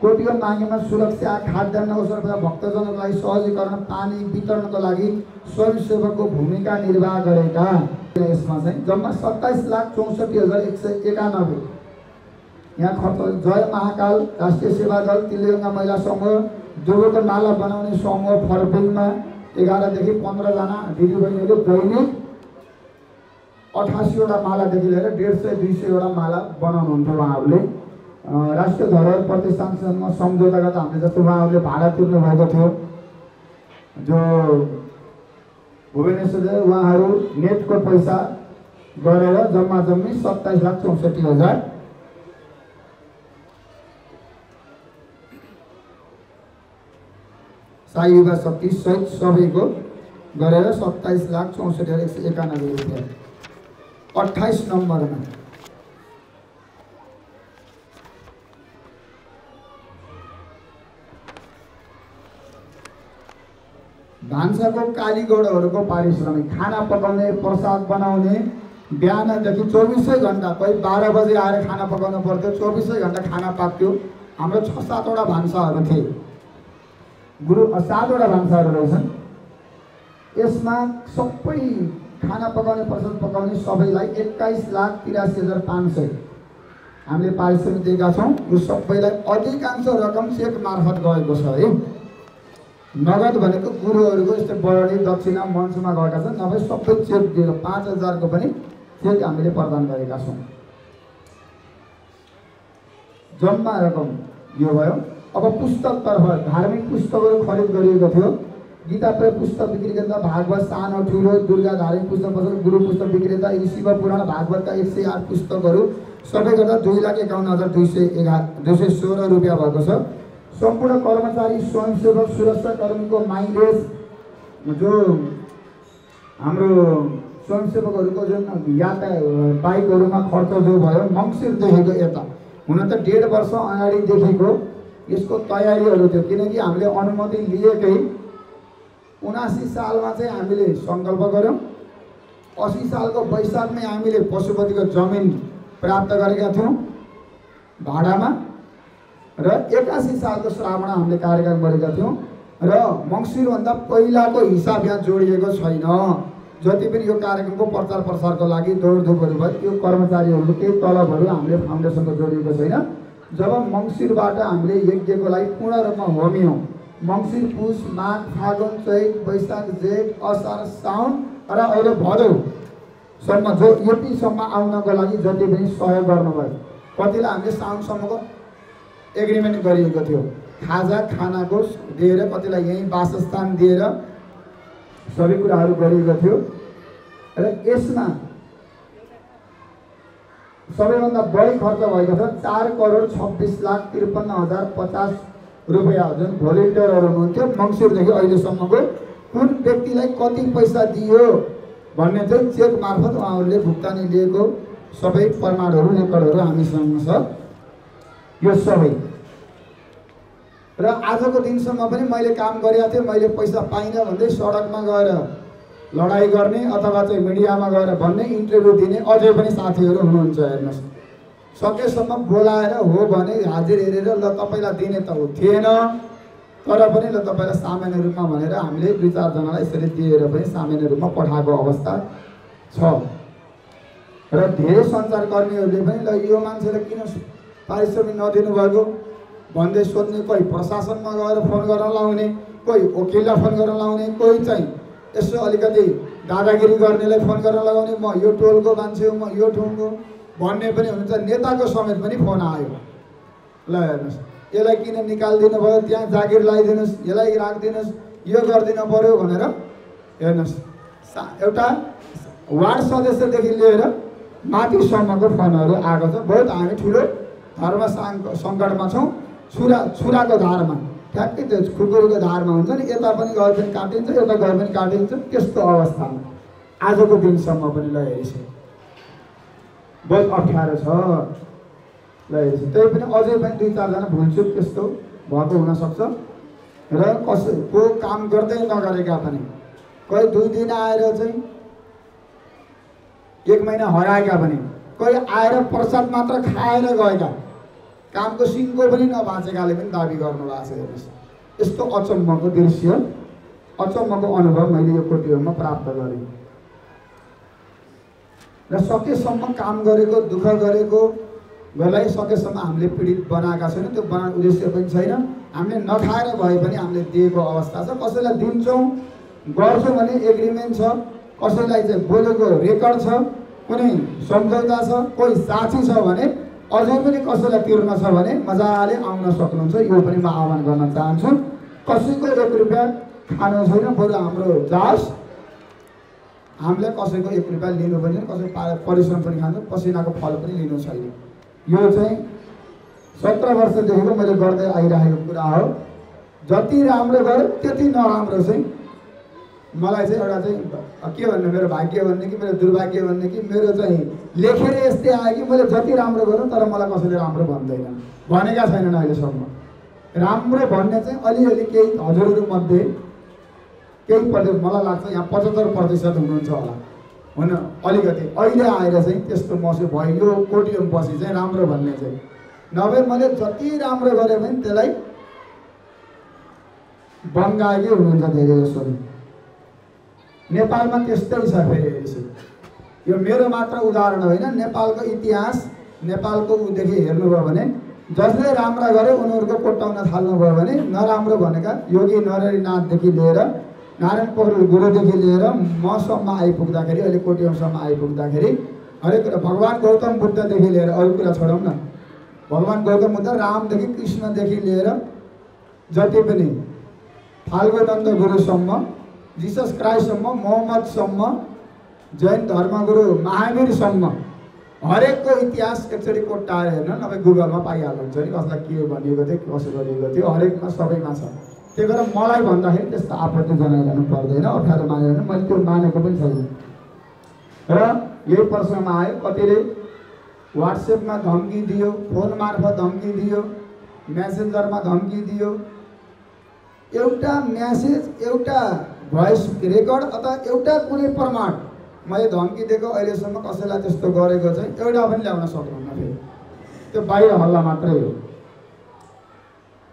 कोटिको मागेमा सुरक्षा खाद्यान्न औषध भक्तजनको लागि सहजीकरण पानी वितरणको लागि स्वयंसेवकको भूमिका निर्वाह गरेका। यसमा चाहिँ जम्मा 27,64,191 यहाँ खर्च जय महाकाल राष्ट्रिय सेवा दल तिलगङ्गा महिला समूह दुर्गको नाला बनाउने समूह फर्पिङमा 11 देखि 15 जना दिदीबहिनीहरू दैनिक 88 वटा मालादेखि लिएर 150-200 वटा माला बनाउनुहुन्छ। उहाँहरूले राष्ट्रिय धरोहर प्रतिष्ठानसँग सम्झौता गर्दा हामीले जस्तो उहाँहरूले भाडा तिर्नु भएको थियो जो भुवनेश्वरले उहाँहरू नेटको पैसा गरेर जम्मा जम्मी 27,64,000 साई युवा शक्ति सहित सबैको गरेर 27,64,191 28 नम्बरमा। भान्साको कारीगरहरूको पारिश्रमिक खाना पकाउने प्रसाद बनाउने बिहानदेखि 24 घण्टा कोही 12 बजे आएर खाना पकाउनु पर्थ्यो, 24 घण्टा खाना पाक्थ्यो। हाम्रो 6-7 वटा भान्साहरू थिए, ग्रुप 7 वटा भान्साहरू रहेछन्। यसमा सबै खाना पकाउने प्रसाद पकाउने सबैलाई 21,83,500 हामीले पारिश्रमिक दिएका छौँ। यो सबैलाई अधिकांश रकम चेक मार्फत गएको छ है। नगद भनेको गुरुहरूको यस्तो बढी दक्षिणा मञ्चमा गएका छन्, नभए सबै चेक दिएर 5,000 को पनि चेक हामीले प्रदान गरेका छौँ। जम्मा रकम यो भयो। अब पुस्तकतर्फ धार्मिक पुस्तकहरू खरिद गरिएको थियो। गीता प्रेम पुस्तक विक्रेता भागवत सानो ठुलो दुर्गा धार्मिक पुस्तक गुरु पुस्तक विक्रेता शिव पुराण भागवतका 108 पुस्तकहरू सबै गर्दा 2,51,216 रुपियाँ भएको छ। संपूर्ण कर्मचारी स्वयंसेवक सुरक्षाकर्मीको माइलेज जो हाम्रो स्वयंसेवकहरूको जुन यातायात बाइकहरूमा खर्च जो भयो मंसिरदेखिको यता हुन त 1.5 वर्ष अगाडिदेखिको यसको तयारीहरू थियो, किनकि हामीले अनुमति लिएकै 79 सालमा चाहिँ हामीले सङ्कल्प गऱ्यौँ। 80 सालको वैशाखमै हामीले पशुपतिको जमिन प्राप्त गरेका थियौँ भाडामा र 81 सालको श्रावण हामीले कार्यक्रम गरेका थियौँ र मंसिरभन्दा पहिलाको हिसाब यहाँ जोडिएको छैन। जति पनि यो कार्यक्रमको प्रचार प्रसारको लागि दौडधुपहरू भयो त्यो कर्मचारीहरूको केही तलबहरू हामीले फाउन्डेसनको जोडिएको छैन। जब मंसिरबाट हामीले यज्ञको लागि पूर्ण रूपमा होमियौँ मंसिर पुष माघ फागुन चैत वैशाख जेठ असार साउन र अहिले भदौसम्म जो यतिसम्म आउनको लागि जति पनि सहयोग गर्नुभयो कतिलाई हामीले साउनसम्मको एग्रिमेन्ट गरिएको थियो। खाजा खानाको दिएर कतिलाई यहीँ वासस्थान दिएर सबै कुराहरू गरिएको थियो र यसमा सबैभन्दा बढी खर्च भएको छ 4,26,53,050 रुपियाँ। जुन भोलिन्टियरहरू हुनुहुन्थ्यो मंसिरदेखि अहिलेसम्मको कुन व्यक्तिलाई कति पैसा दियो भन्ने चाहिँ चेक मार्फत उहाँहरूले भुक्तानी लिएको सबै प्रमाणहरू रेकर्डहरू हामीसँग छ। यो सबै र आजको दिनसम्म पनि मैले काम गरेको थिएँ, मैले पैसा पाइनँ भन्दै सडकमा गएर लडाइँ गर्ने अथवा चाहिँ मिडियामा गएर भन्ने इन्टरभ्यू दिने अझै पनि साथीहरू हुनुहुन्छ। हेर्नुहोस्, सकेसम्म बोलाएर हो भने हाजिर हेरेर ल तपाईँलाई दिने त थिएन तर पनि ल तपाईँलाई सामान्य रूपमा भनेर हामीले 2-4 जनालाई यसरी दिएर पनि सामान्य रूपमा पठाएको अवस्था छ। र धेरै सञ्चारकर्मीहरूले पनि ल यो मान्छेलाई किन पारिश्रमिक नदिनुभएको भन्दै सोध्ने, कोही प्रशासनमा गएर फोन गर्न लाउने, कोही वकिललाई फोन गर्न लाउने, कोही चाहिँ यसो अलिकति दादागिरी गर्नेलाई फोन गर्न लगाउने, म यो टोलको मान्छे हो म यो ठाउँको भन्ने पनि हुन्छ। नेताको समेत पनि फोन आयो, ल हेर्नुहोस् यसलाई किन निकालिदिनु भयो, त्यहाँ जागिर लगाइदिनुहोस्, यसलाई राखिदिनुहोस्, यो गरिदिनु पऱ्यो भनेर। हेर्नुहोस् एउटा वार्ड सदस्यदेखि लिएर माथिसम्मको फोनहरू आएको छ। बहुत हामी ठुलो धर्म सङ्कटमा छौँ, छुराको धारमा ठ्याक्कै त्यो खुकुरीको धारमा हुन्छ नि, यता पनि गए पनि काटिन्छ यता गए पनि काटिन्छ, त्यस्तो अवस्थामा आज को दिनसम्म पनि ल हेरिसके बहुत अप्ठ्यारो छ ल हेरिसके त्यही पनि अझै पनि दुई चार जना भुलचुक त्यस्तो भएको हुन सक्छ र कसैको काम गर्दै नगरेका पनि कोही दुई दिन आएर चाहिँ एक महिना हराएका पनि कोही आएर प्रसाद मात्र खाएर गएका कामको सिङ्गो पनि नभाचेकाले पनि दाबी गर्नुभएको छ। यस्तो अचम्मको दृश्य अचम्मको अनुभव मैले यो कोटियोमा प्राप्त गरेँ र सकेसम्म काम गरेको दुःख गरेको बेलाय सकेसम्म हामीले पीडित बनाएका छैनौँ। त्यो बनाउने उद्देश्य पनि छैन। हामीले नखाएर भए पनि हामीले दिएको अवस्था छ। कसैलाई दिन्छौँ गर्छौँ भने एग्रिमेन्ट छ, कसैलाई चाहिँ बोलेको रेकर्ड छ, कुनै सम्झौता छ, कोही साक्षी छ भने अझै पनि कसैलाई तिर्न छ भने मजाले आउन सक्नुहुन्छ। यो पनि म आह्वान गर्न चाहन्छु। कसैको 1 रुपैयाँ खानु छैन, बरु हाम्रो जास हामीले कसैको 1 रुपैयाँ लिनु पनि छैन, कसैको परिश्रम पनि खानु पसिनाको फल पनि लिनु छैन। यो चाहिँ 17 वर्षदेखि मैले गर्दै आइरहेको कुरा हो। जति राम्रो गर्यो त्यति नराम्रो चाहिँ मलाई चाहिँ एउटा चाहिँ के भन्ने मेरो भाग्य भन्ने कि मेरो दुर्भाग्य भन्ने कि मेरो चाहिँ लेखेर यस्तै आयो कि मैले जति राम्रो गरेँ तर मलाई कसैले राम्रो भन्दैन, भनेका छैनन्। अहिलेसम्म राम्रो भन्ने चाहिँ अलिअलि केही हजुरहरूमध्ये केही प्रतिशत मलाई लाग्छ यहाँ 75% हुनुहुन्छ होला, होइन अलिकति अहिले आएर चाहिँ त्यस्तो महसुस भयो। यो कोटियम बसी चाहिँ राम्रो भन्ने चाहिँ नभए मैले जति राम्रो गरेँ भने त्यसलाई बङ्गाली हुनुहुन्छ धेरै जसो। नेपालमा त्यस्तै छ। फेरि यो मेरो मात्र उदाहरण होइन, नेपालको इतिहास नेपालको उदेखि हेर्नुभयो भने जसले राम्रा गरे उनीहरूको कोट्याउन थाल्नुभयो भने नराम्रो भनेका योगी नरेन्द्रनाथदेखि लिएर नारायण पौडेल गुरुदेखि लिएर मसम्म आइपुग्दाखेरि अहिले कोटियमसम्म आइपुग्दाखेरि हरेक कुरा भगवान् गौतम बुद्धदेखि लिएर अरू कुरा छोडौँ न, भगवान् गौतम बुद्ध रामदेखि कृष्णदेखि लिएर जति पनि फाल्गुनन्द गुरुसम्म, जिसस क्राइस्टसम्म, मोहम्मदसम्म, जैन धर्मगुरु महावीरसम्म हरेकको इतिहास एकचोटि कोट्याएर हेर्न नभए गुगलमा पाइहाल्नुहुन्छ नि कसलाई के भनिएको थियो कसो गरिएको थियो हरेकमा सबैमा छ। त्यही भएर मलाई भन्दाखेरि त्यस्तो आपत्ति जनाइरहनु पर्दैन, अप्ठ्यारो मानेन मैले त्यो मानेको पनि छैन। र यही प्रश्नमा आयो कतिले वाट्सएपमा धम्की दियो, फोन मार्फत धम्की दियो, म्यासेन्जरमा धम्की दियो। एउटा म्यासेज, एउटा भोइस रेकर्ड अथवा एउटा कुनै प्रमाण मैले धम्की दिएको अहिलेसम्म कसैलाई त्यस्तो गरेको चाहिँ एउटा पनि ल्याउन सक्नुहुन्न। फेरि त्यो बाहिर हल्ला मात्रै हो।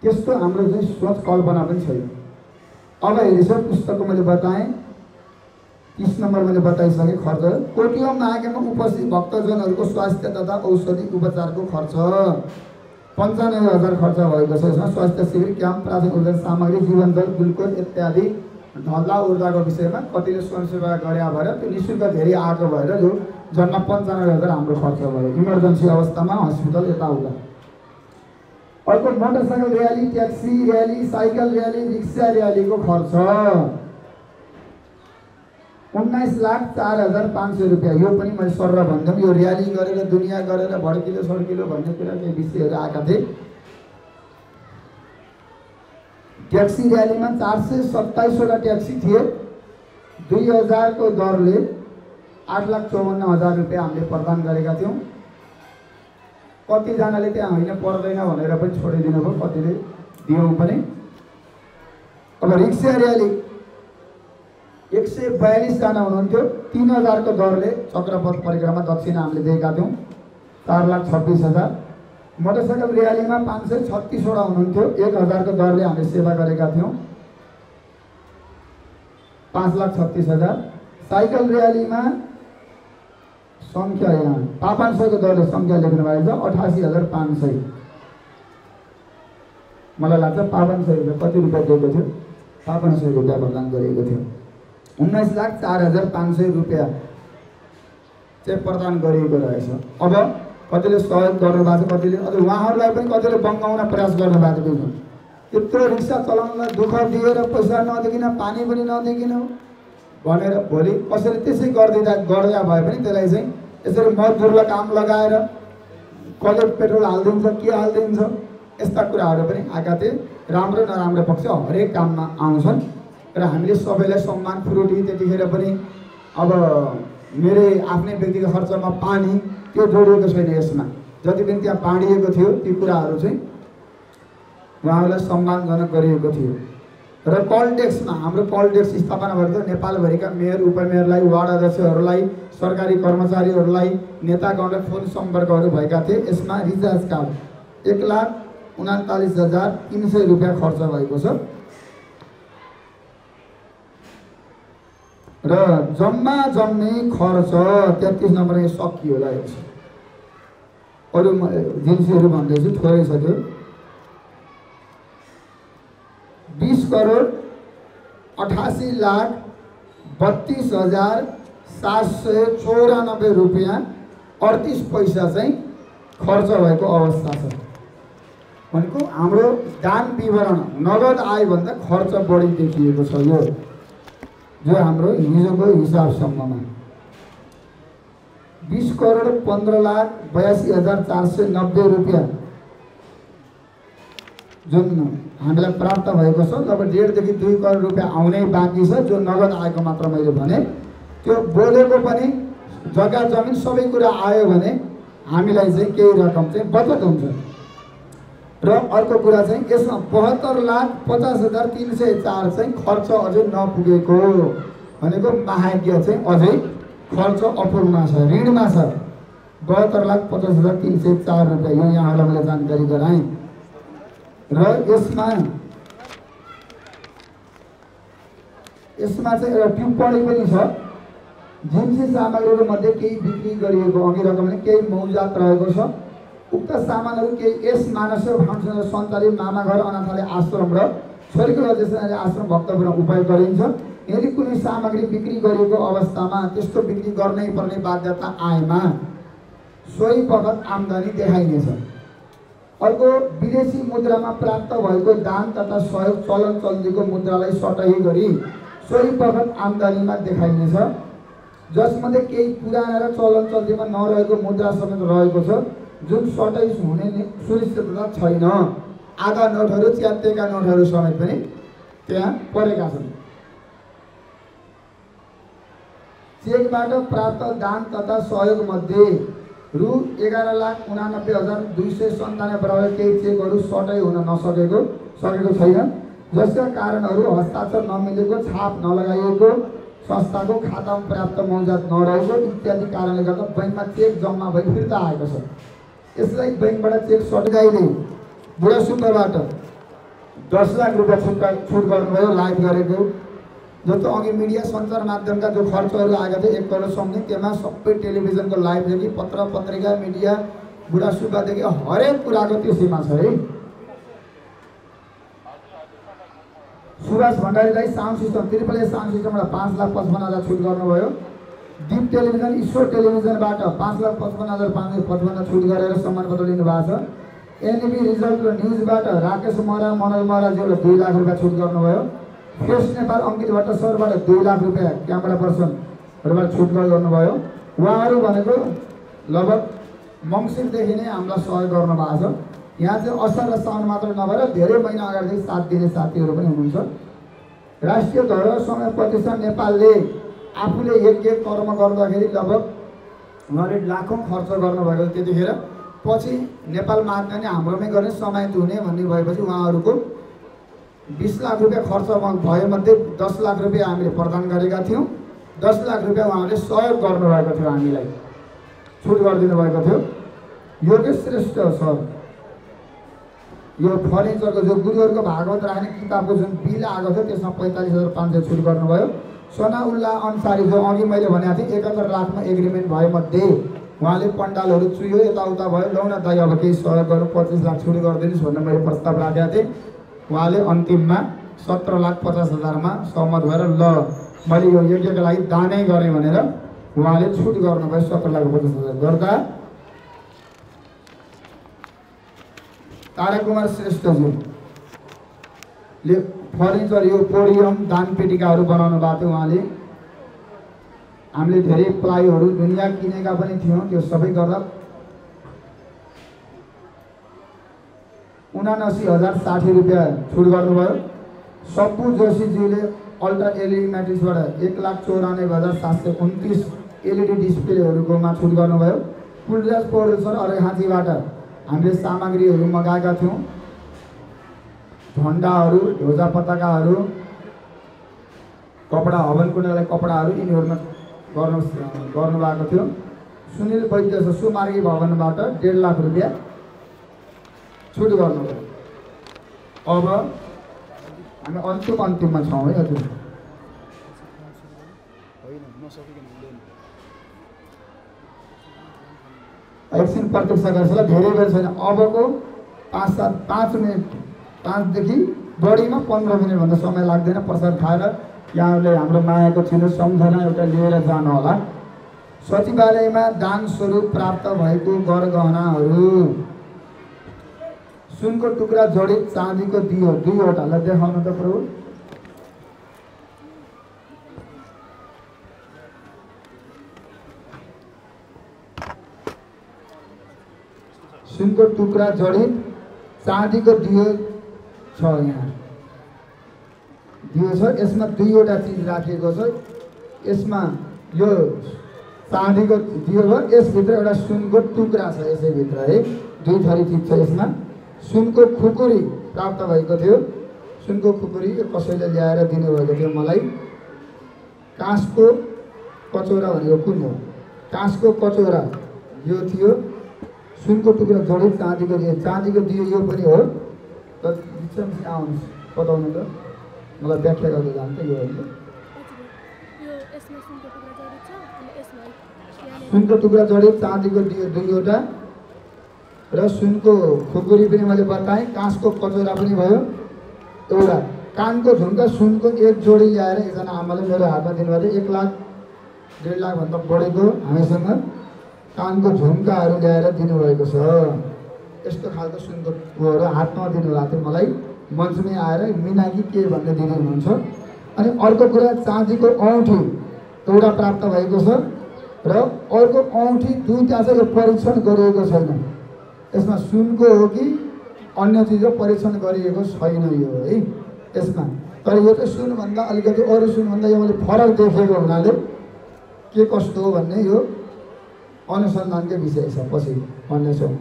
त्यस्तो हाम्रो चाहिँ सोच कल्पना पनि छैन। अब हेर्नुहोस् पुस्तकको मैले बताएँ 30 नम्बर मैले बताइसकेँ खर्च। कोटियम मागेमा उपस्थित भक्तजनहरूको स्वास्थ्य तथा औषधि उपचारको खर्च 95,000 खर्च भएको छ। यसमा स्वास्थ्य शिविर, क्याम्प, प्राथमिक ऊर्जा सामग्री, जीवन जल, ग्लुकोज इत्यादि धल्ला ऊर्जाको विषयमा कतिले स्वयंसेवा गरे भएर त्यो नि शुल्क धेरै आएको भएर यो जम्मा 95,000 हाम्रो खर्च भयो। इमर्जेन्सी अवस्थामा हस्पिटल यताउता। अर्को motorcycle rally, taxi rally, cycle rally, rickshaw र्यालीको खर्च 19,04,500 रुपियाँ। यो पनि मैले सर भन्दा यो र्याली गरेर दुनियाँ गरेर भड्किलो सड्किलो भन्ने कुरा केही विषयहरू आएका थिए। ट्याक्सी र्यालीमा 427 ट्याक्सी थिए। 2000 को दरले 8,54,000 रुपियाँ हामीले प्रदान गरेका थियौँ। कतिजनाले त्यहाँ होइन पर्दैन भनेर पनि छोडिदिनु भयो, कतिले दियौँ पनि। अब रिक्सा र्याली 142 जना हुनुहुन्थ्यो। 3000 को दरले चक्रपथ परिक्रमा दक्षिणा हामीले दिएका थियौँ 4,26,000। मोटरसाइकल र्यालीमा 536 हुनुहुन्थ्यो। 1000 को दरले हामीले सेवा गरेका थियौँ 5,36,000। साइकल र्यालीमा सङ्ख्या यहाँ 500 को दरले सङ्ख्या लेख्नु भएको छ 88,500। मलाई लाग्छ 500 रुपियाँ कति रुपियाँ दिएको थियो, 500 रुपियाँ प्रदान गरिएको थियो। 19,04,500 रुपियाँ चाहिँ प्रदान गरिएको रहेछ। अब कतिले सहयोग गर्नुभएको छ, कतिले अझ उहाँहरूलाई पनि कतिले बङ्गाउन प्रयास गर्नुभएको थियो। त्यत्रो रिक्सा चलाउनलाई दुःख दिएर पैसा नदिकिन पानी पनि नदिकिन भनेर भोलि कसैले त्यसै गरिदिँदा गर्दा भए पनि त्यसलाई चाहिँ यसरी मजदुरलाई काम लगाएर कसले पेट्रोल हालिदिन्छ के हालिदिन्छ यस्ता कुराहरू पनि आएका थिए। राम्रो नराम्रो पक्ष हरेक काममा आउँछन् र हामीले सबैलाई सम्मान। फ्रुटी त्यतिखेर पनि अब मेरे आफ्नै व्यक्तिगत खर्चमा पानी त्यो जोडिएको छैन। यसमा जति पनि त्यहाँ बाँडिएको थियो ती कुराहरू चाहिँ उहाँहरूलाई सम्मानजनक गरिएको थियो। र पोलिटिक्समा हाम्रो पोलिटिक्स स्थापना भएर नेपालभरिका मेयर उपमेयरलाई वार्ड अध्यक्षहरूलाई सरकारी कर्मचारीहरूलाई नेतागणले फोन सम्पर्कहरू भएका थिए। यसमा रिचार्ज कार्ड 1,39,300 रुपैयाँ खर्च भएको छ र जम्मा जम्मे खर्च 33 नम्बर सकियो होला। अरु जिन्सीहरू भन्दैछु थोरै छ त्यो 20,88,32,794.38 पैसा खर्च भएको अवस्था छ। भनेको हाम्रो दान विवरण नगद आय भन्दा खर्च बढी देखिएको छ। यो जो हाम्रो हिजोको हिसाबसम्ममा 20,15,82,490 रुपैयाँ जुन हामीलाई प्राप्त भएको छ। तब 1.5 देखि 2 करोड रुपैयाँ आउने बाँकी छ जो नगद आएको मात्र मैले भने। त्यो बोलेको पनि जग्गा जमिन सबै कुरा आयो भने हामीलाई चाहिँ केही रकम चाहिँ बचत हुन्छ। र अर्को कुरा चाहिँ यसमा 72,50,304 चाहिँ खर्च अझै नपुगेको भनेको महाज्ञ चाहिँ अझै खर्च अपूर्ण छ, ऋणमा छ। 72,50,304 रुपैयाँ यो यहाँलाई मैले जानकारी गराएँ। र यसमा चाहिँ एउटा टिप्पणी पनि छ। जिन्सी सामग्रीहरूमध्ये केही बिक्री गरिएको अघि रकमले केही मौजात रहेको छ। उक्त सामानहरू केही एस मानवसेवा फाउन्डेसनले सञ्चालित मामाघर अनाथालय आश्रम र छोरीको रजिस्ट्रेसनले आश्रम भक्तपुरमा उपयोग गरिन्छ। यदि कुनै सामग्री बिक्री गरिएको अवस्थामा त्यस्तो बिक्री गर्नै पर्ने बाध्यता आएमा सोही बखत आम्दानी देखाइनेछ। अर्को विदेशी मुद्रामा प्राप्त भएको दान तथा सहयोग चलन चल्दीको मुद्रालाई सटही गरी सोही बखत आम्दानीमा देखाइनेछ। जसमध्ये केही पुराना र चलन चल्दीमा नरहेको मुद्रा समेत रहेको छ जुन सटही हुने सुनिश्चितता छैन। आधा नोटहरू च्यातेका नोटहरू समेत पनि त्यहाँ परेका छन्। चेकबाट प्राप्त दान तथा सहयोगमध्ये रु 11,89,297 बराबर केही चेकहरू सटै हुन सकेको छैन। जसका कारणहरू हस्ताक्षर नमिलेको, छाप नलगाइएको, संस्थाको खातामा प्राप्त मौजात नरहेको इत्यादि कारणले गर्दा बैङ्कमा चेक जम्मा भई फिर्ता आएको छ। यसलाई बैङ्कबाट चेक सट्याइने बुढासुकाबाट 10 लाख रुपैयाँ छुट गर्नुभयो लाइभ गरेको। जस्तो अघि मिडिया सञ्चार माध्यमका जो खर्चहरू आएका थिए 1 करोडसम्म त्यसमा सबै टेलिभिजनको लाइभदेखि पत्र पत्रिका मिडिया बुढासुकादेखि हरेक कुराको त्यो सीमा छ है। सुभाष भण्डारीलाई साउन्ड सिस्टम त्रिपले साउन्ड सिस्टमबाट 5,55,000 छुट गर्नुभयो। दीप टेलिभिजन ईश्वर टेलिभिजनबाट 5,55,555 छुट गरेर सम्मानपत्र लिनुभएको छ। एनबी रिजल्ट र न्युजबाट राकेश महरा मनोज महराज्यूले 2 लाख रुपैयाँ छुट गर्नुभयो। फेस नेपाल अङ्कितबाट सरबाट 2 लाख रुपैयाँ क्यामरा पर्सनहरूबाट छुट गर्नुभयो। उहाँहरू भनेको लगभग मङ्सिरदेखि नै हामीलाई सहयोग गर्नुभएको छ। यहाँ चाहिँ असार र साउन मात्र नभएर धेरै महिना अगाडिदेखि साथ दिने साथीहरू पनि हुनुहुन्छ। राष्ट्रिय धरोहर संरक्षण प्रतिष्ठान नेपालले आफूले यज्ञ कर्म गर्दाखेरि लगभग उहाँले लाखौँ खर्च गर्नुभएको त्यतिखेर पछि नेपाल माग्ने नै हाम्रोमै गर्ने समाहित हुने भन्ने भएपछि उहाँहरूको 20 लाख रुपैयाँ खर्च भएमध्ये 10 लाख रुपैयाँ हामीले प्रदान गरेका थियौँ। 10 लाख रुपैयाँ उहाँहरूले सहयोग गर्नुभएको थियो, हामीलाई छुट गरिदिनु भएको थियो। योगेश श्रेष्ठ सर यो फर्निचरको जो गुरुहरूको भागवत राख्ने किताबको जुन बिल आएको थियो त्यसमा 45,500 छुट गर्नुभयो। सनाउल्लाह अन्सारी जो अघि मैले भनेको थिएँ 71 लाखमा एग्रिमेन्ट भएमध्ये उहाँले पण्डालहरू चुयो यताउता भयो। लौना दाइ अब केही सहयोग गर्नु 25 लाख छुट गरिदिनुहोस् भनेर मैले प्रस्ताव राखेको थिएँ। उहाँले अन्तिममा 17,50,000मा सहमत भएर ल मैले यो यज्ञको लागि दानै गरेँ भनेर उहाँले छुट गर्नुभयो 17,50,000 गर्दा। ताराकुमार श्रेष्ठज्यूले फर्निचर यो पोडियम दानपेटिकाहरू बनाउनु भएको थियो। उहाँले हामीले धेरै प्लाईहरू दुनियाँ किनेका पनि थियौँ त्यो सबै गर्दा 79,060 रुपैयाँ छुट गर्नुभयो। सप्पु जोशीजीले अल्टर एलईडी 1,94,729 एलईडी डिस्प्लेहरुको मा छुट गर्नुभयो। पुलराज पौडेल अरेखाँचीबाट हामीले सामग्रीहरु मगाएका थियौं, झण्डाहरु, ध्वजा पताकाहरु, कपडा हवन कुण्डलाई कपडाहरु यिनीहरुमा गर्नुभएको थियो। सुनील वैद्य सुमार्गी भवनबाट 1.5 लाख रुपैयाँ छुट गर्नुभयो। अब हामी अन्तिममा छौं है हजुर। एकछिन प्रतीक्षा गर्छौं, धेरै बेर छैन, अबको 5 देखि बढीमा 15 मिनट भन्दा समय लाग्दैन। प्रसाद खाएर यहाँले हाम्रो मायाको चिनो सम्झना एउटा लिएर जानु होला। सचिवालयमा दान स्वरूप प्राप्त भएको गरगहनाहरू, सुनको टुक्रा जडित चाँदीको दियो 2 वटालाई देखाउनु त प्रभु। सुनको टुक्रा जडित चाँदीको दियो छ, यहाँ दियो छ, यसमा 2 वटा चीज राखिएको छ। यसमा यो चाँदीको दियो हो, यसभित्र एउटा सुनको टुक्रा छ, यसैभित्र है 2 थरी चीज छ। यसमा सुनको खुकुरी प्राप्त भएको थियो, सुनको खुकुरी कसैले ल्याएर दिनुभएको थियो मलाई। काँसको कचौरा भनेको कुन हो? काँसको कचौरा यो थियो। सुनको टुक्रा जडित चाँदीको दियो, चाँदीको दियो यो पनि हो। त आउनुहोस् बताउनु त, मलाई व्याख्या गर्दै जान्छ। यो सुनको टुक्रा जडित चाँदीको दियो 2 वटा र सुनको खुकुरी पनि मैले बताएँ, काँसको कचौरा पनि भयो एउटा। कानको झुम्का सुनको 1 जोडी ल्याएर एकजना आमाले मेरो हातमा दिनुभएको थियो। 1 लाख 1.5 लाखभन्दा बढेको हामीसँग कानको झुम्काहरू ल्याएर दिनुभएको छ। यस्तो खालको सुनको हातमा दिनुभएको थियो मलाई, मञ्चमै आएर मिनाकी के भन्ने दिनुहुन्छ। अनि अर्को कुरा चाँदीको औँठी एउटा प्राप्त भएको छ र अर्को औँठी 2 चाहिँ यो परीक्षण गरिएको छैन। यसमा सुनको हो कि अन्य चीज हो परीक्षण गरिएको छैन यो है यसमा। तर यो चाहिँ सुनभन्दा अलिकति अरू सुनभन्दा यो मैले फरक देखेको हुनाले के कस्तो हो भन्ने यो अनुसन्धानकै विषय छ, पछि भन्नेछौँ।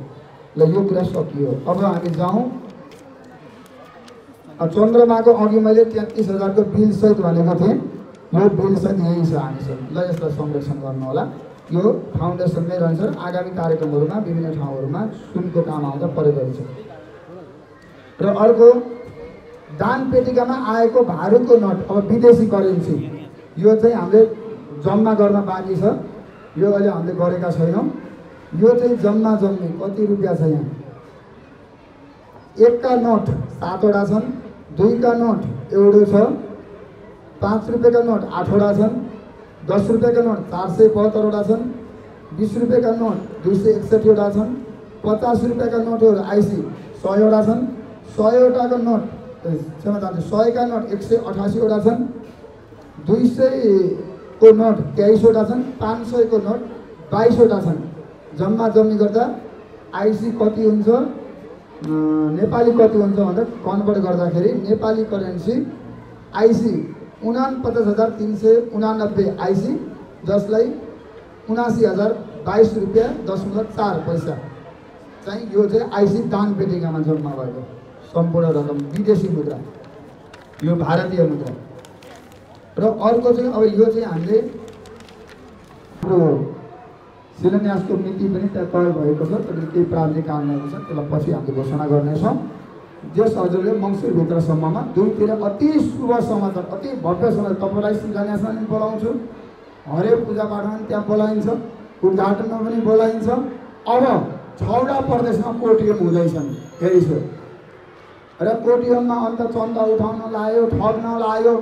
ल यो कुरा सकियो, अब हामी जाउँ। चन्द्रमाको अघि मैले 33,000को बिलसहित भनेको थिएँ, यो बिलसहित यही छ हामीसँग। ल यसलाई संरक्षण गर्नुहोला, यो फाउन्डेसनमै रहन्छ। आगामी कार्यक्रमहरूमा विभिन्न ठाउँहरूमा सुनको काम आउँदा प्रयोग गरिन्छ। र अर्को दान पेटिकामा आएको भारतको नोट, अब विदेशी करेन्सी, यो चाहिँ हामीले जम्मा गर्न बाँकी छ, यो अहिले हामीले गरेका छैनौँ। यो चाहिँ जम्मी कति रुपियाँ छ? यहाँ 1का नोट 7 वटा छन्, 2का नोट एउटै छ, 5 रुपियाँका नोट 8 वटा छन्, 10 रुपियाँका नोट 472 वटा छन्, 20 रुपियाँका नोट 261 वटा छन्, 50 रुपियाँका नोटहरू आइसी 100 वटा छन्, 100 वटाको नोट क्षमा चाहन्छु 100का नोट 188 वटा छन्, 200को नोट 23 वटा छन्, 500को नोट 22 वटा छन्। जम्मी गर्दा आइसी कति हुन्छ, नेपाली कति हुन्छ भनेर कन्भर्ट गर्दाखेरि नेपाली करेन्सी आइसी 49,389 आइसी, जसलाई 79,022.04 रुपैयाँ चाहिँ यो चाहिँ आइसी दान पेटिकामा जम्मा भएको सम्पूर्ण रकम विदेशी मुद्रा, यो भारतीय मुद्रा। र अर्को चाहिँ अब यो चाहिँ हामीले शिलान्यासको मिति पनि त्यहाँ तय भएको छ, तर केही प्राविधिक कारणहरू छ, त्यसलाई पछि हामीले घोषणा गर्नेछौँ। जस हजुरले मंसिरभित्रसम्ममा 2तिर अति शुभ समाचार, अति भव्य समाचार, तपाईँलाई शिलान्यासमा पनि बोलाउँछु, हरेक पूजापाठमा पनि त्यहाँ बोलाइन्छ, उद्घाटनमा पनि बोलाइन्छ। अब 6वटा प्रदेशमा कोटियम हुँदैछन् फेरि, र कोटियममा अन्त चन्दा उठाउन लायो, ठग्न लायो,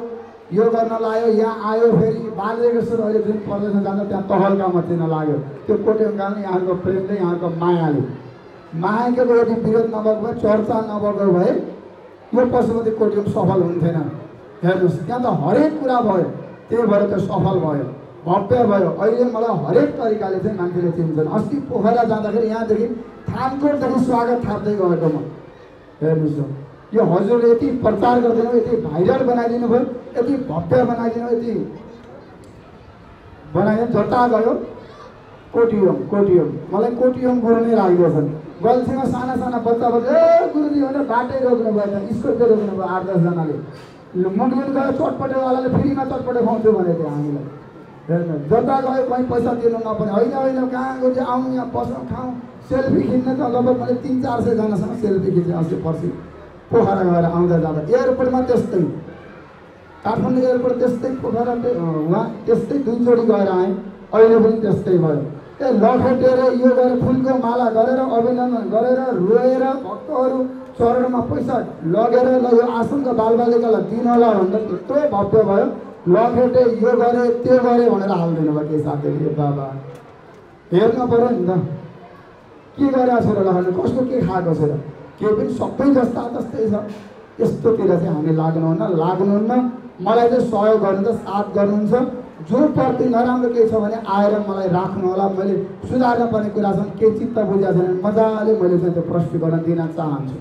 यो गर्न लायो, यहाँ आयो, फेरि बालेश्वर अहिले जुन प्रदेशमा जाँदा त्यहाँ तहल्का मचिन लाग्यो। त्यो कोटियम कारणले यहाँको प्रेमले, यहाँको मायाले, मायाको यदि विरोध नभएको भए, चर्चा नभएको भए यो पशुपति कोटियम सफल हुन्थेन। हेर्नुहोस् त्यहाँ त हरेक कुरा भयो, त्यही भएर त्यो सफल भयो, भव्य भयो। अहिले मलाई हरेक तरिकाले चाहिँ मान्छेले चिन्छन्। अस्ति पोखरा जाँदाखेरि यहाँदेखि थानकोटदेखि स्वागत थाप्दै गएको म, हेर्नुहोस् यो हजुरले यति प्रचार गर्दैनौ, यति भाइरल बनाइदिनु भयो, यति भव्य बनाइदिनु, यति बनायो झट्टा गयो कोटियोम। मलाई कोटियोम बोलाउनै लाग्यो सर। गल्छीमा साना साना बच्चा बच्चा ए गुरुजी भनेर बाटै रोक्नु भयो, स्कुलले रोक्नु भयो 8-10 जनाले। मुन्डुन गयो चटपटे वालाले फ्रीमा चटपटे खुवाउँछु भने त्यो हामीलाई हेर्नु झट्टा गयो, कुनै पैसा तिर्नु नपर्ने। हैन हैन कहाँ गुरुजी आउँ, यहाँ बसौँ, खाउँ, सेल्फी खिच्न त लगभग मैले 300-400 जनासँग सेल्फी खिचे अस्ति पर्सि पोखरा गएर आउँदा जाँदा। एयरपोर्टमा त्यस्तै, काठमाडौँ एयरपोर्ट त्यस्तै, पोखरा वहाँ त्यस्तै, दुईचोटि गएर आएँ, अहिले पनि त्यस्तै भयो। ए लखेटेर यो गरेर फुलको माला गरेर अभिनन्दन गरेर रोएर भक्तहरू चरणमा पैसा लगेर यो आश्रमका बालबालिकालाई दिनुहोला भनेर त्यत्रो भव्य भयो। लखेटे यो गरे त्यो गरे भनेर हाल्दैन भयो केही साथीहरूले। बाबा हेर्नु पऱ्यो नि त, के गरेको छ र लखेटे कसको के खाएको छ र? त्यो पनि सबै जस्ता जस्तै छ। यस्तोतिर चाहिँ हामी लाग्नुहुन्न। मलाई चाहिँ सहयोग गर्नुहुन्छ, साथ गर्नुहुन्छ। जो प्रति नराम्रो केही छ भने आएर मलाई राख्नु होला। मैले सुधार्न पर्ने कुरा छन्, केही चित्त बुझाएको छैन भने मजाले मैले चाहिँ त्यो प्रश्न गर्न दिन चाहन्छु।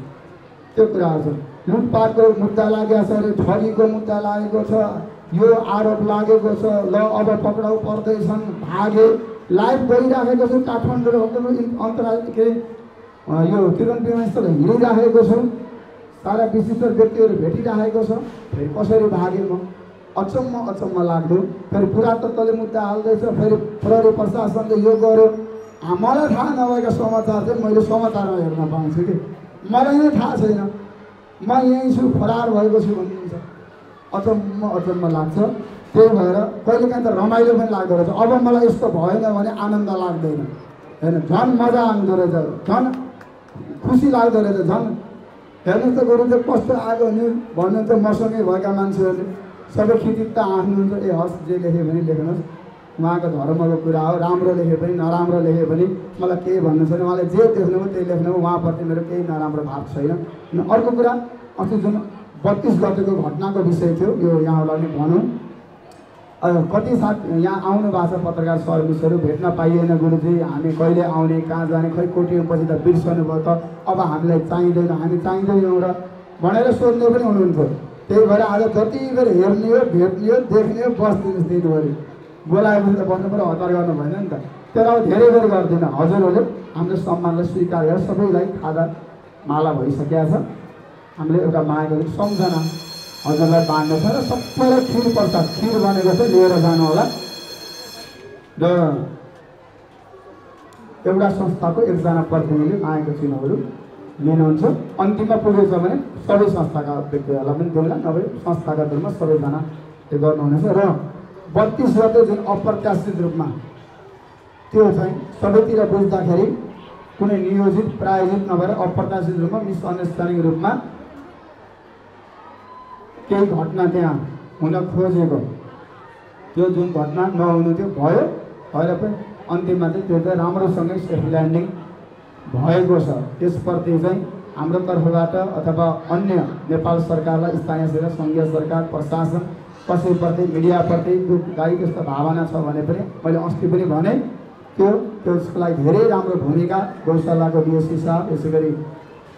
त्यो कुराहरू छन्। लुटपाटको मुद्दा लागेको छ, ठगीको मुद्दा लागेको छ, यो आरोप लागेको छ, ल अब पक्राउ पर्दैछन्, भागे। लाइभ गरिराखेको छु काठमाडौँ अन्तर्राष्ट्रिय के यो तिरुवन विमानस्थल हिँडिराखेको छु, सारा विशिष्ट व्यक्तिहरू भेटिराखेको छ। फेरि कसरी भागेँ म? अचम्म लाग्दो। फेरि पुरातत्वले मुद्दा हाल्दैछ, फेरि प्रहरी प्रशासनले यो गर्यो। मलाई थाहा नभएका समाचार चाहिँ मैले समाचारमा हेर्न पाउँछु कि मलाई नै थाहा छैन, म यहीँ छु, फरार भएको छु भन्नुहुन्छ। अचम्म लाग्छ। त्यही भएर कहिलेकाहीँ त रमाइलो पनि लाग्दो रहेछ। अब मलाई यस्तो भएन भने आनन्द लाग्दैन, होइन? झन् मजा आउँदो रहेछ, झन् खुसी लाग्दो रहेछ, झन्। हेर्नुहोस् त गुरु चाहिँ कस्तो आएको नि भन्नुहुन्छ। मसँगै भएका मान्छेहरूले सबै खिचित त आँट्नुहुन्छ। ए हस्, जे लेख्यो भने लेख्नुहोस्, उहाँको धर्मको कुरा हो। राम्रो लेख्यो पनि नराम्रो लेख्यो भने मलाई केही भन्नु छैन। उहाँले जे देख्नुभयो त्यही लेख्नुभयो, उहाँप्रति मेरो केही नराम्रो भाव छैन। अर्को कुरा, अस्ति जुन 32 गतेको घटनाको विषय थियो, यो यहाँहरूलाई नै भनौँ। कति साथ यहाँ आउनु भएको छ, पत्रकार सहयोगीहरू भेट्न पाइएन। गुरुजी हामी कहिले आउने, कहाँ जाने, खै कोटिएपछि त बिर्सनु भयो त, अब हामीलाई चाहिँदैन, हामी चाहिँदैनौँ र भनेर सोध्ने पनि हुनुहुन्थ्यो। त्यही भएर आज जति बेला हेर्ने हो, भेट्ने हो, देख्ने हो, बस्दिनुहोस् दिनभरि। बोलाएपछि त बस्नु पऱ्यो, हतार गर्नु भएन नि त। त्यसलाई अब धेरै बेर गर्दैन। हजुरहरूले हाम्रो सम्मानलाई स्वीकार गरेर सबैलाई खाजा माला भइसकेको छ। हामीले एउटा मागेको सम्झना हजुरलाई बाँड्नु छ र सबैलाई खिर प्रसाद, खिर बनेको चाहिँ लिएर जानु होला। र एउटा संस्थाको एकजना प्रतिनिधि आएको चिन्हहरू लिनुहुन्छ। अन्तिममा पुगेछ भने सबै संस्थाका व्यक्तिहरूलाई पनि दिउँला, नभए संस्थागत रूपमा सबैजनाले गर्नुहुनेछ। र 32 गते जुन अप्रत्याशित रूपमा त्यो चाहिँ सबैतिर बुझ्दाखेरि कुनै नियोजित प्रायोजित नभएर अप्रत्याशित रूपमा मिसअन्डरस्ट्यान्डिङ रूपमा केही घटना त्यहाँ हुन खोजेको, त्यो जुन घटना नहुनु थियो भयो। भएर पनि अन्तिममा चाहिँ त्यो चाहिँ राम्रोसँगै सेफ ल्यान्डिङ भएको छ। त्यसप्रति चाहिँ हाम्रो तर्फबाट अथवा अन्य नेपाल सरकारलाई, स्थानीय सेवा, सङ्घीय सरकार, प्रशासन, कसैप्रति, मिडियाप्रति दुःख गाई त्यस्तो भावना छ भने पनि मैले अस्ति पनि भने त्यो त्यसको लागि धेरै राम्रो भूमिका गौशालाको बिएससी साहब, यसै गरी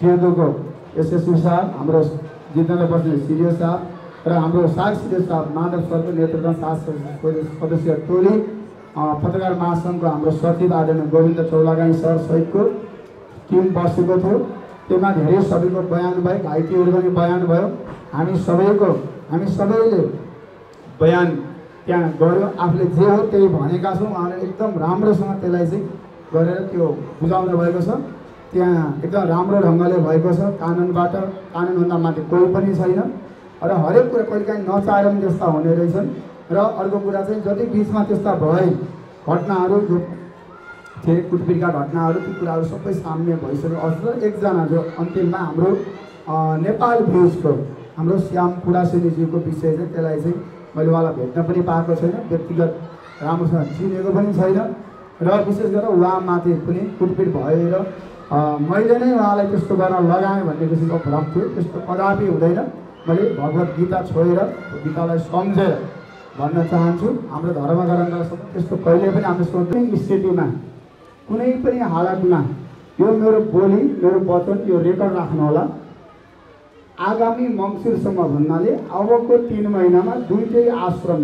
केन्दुको एसएससी साहब, हाम्रो जितेन्द्र बस्ने सिडिओ साहब र हाम्रो साग सिडिओ साहब माधव सरको नेतृत्वमा 7 सदस्यीय टोली, पत्रकार महासङ्घको हाम्रो सचिव आदरणीय गोविन्द चौलागाई सर सहितको टिम बसेको थियो। त्यसमा धेरै सबैको बयान भयो, घाइतेहरू पनि बयान भयो। हामी सबैले बयान त्यहाँ गऱ्यो। आफूले जे हो त्यही भनेका छौँ। उहाँले एकदम राम्रोसँग त्यसलाई चाहिँ गरेर त्यो बुझाउनु भएको छ। त्यहाँ एकदम राम्रो ढङ्गले भएको छ। कानुनभन्दा माथि कोही पनि छैन र हरेक कुरा कहिलेकाहीँ नचाहेर पनि त्यस्ता हुने रहेछन्। र अर्को कुरा चाहिँ जति बिचमा त्यस्ता भए घटनाहरू जो थिए, कुटपिटका घटनाहरू, ती कुराहरू सबै सामने भइसक्यो। अझ एकजना जो अन्तिममा हाम्रो नेपाल भ्युजको हाम्रो श्याम कुडासेनीज्यूको विषय चाहिँ त्यसलाई चाहिँ मैले उहाँलाई भेट्न पनि पाएको छैन, व्यक्तिगत राम्रोसँग चिनेको पनि छैन। र विशेष गरेर उहाँमाथि पनि कुटपिट भएर मैले नै उहाँलाई त्यस्तो गर्न लगाएँ भन्ने किसिमको भ्रम थियो। त्यस्तो कदापि हुँदैन। मैले भगवद् गीता छोडेर गीतालाई सम्झेर भन्न चाहन्छु, हाम्रो धर्म ग्रन्थ त्यस्तो कहिले पनि हाम्रो सोच्ने स्थितिमा, कुनै पनि हालतमा यो मेरो बोली, मेरो वचन, यो रेकर्ड राख्नु होला। आगामी मंसिरसम्म भन्नाले अबको 3 महीना में दुईटै आश्रम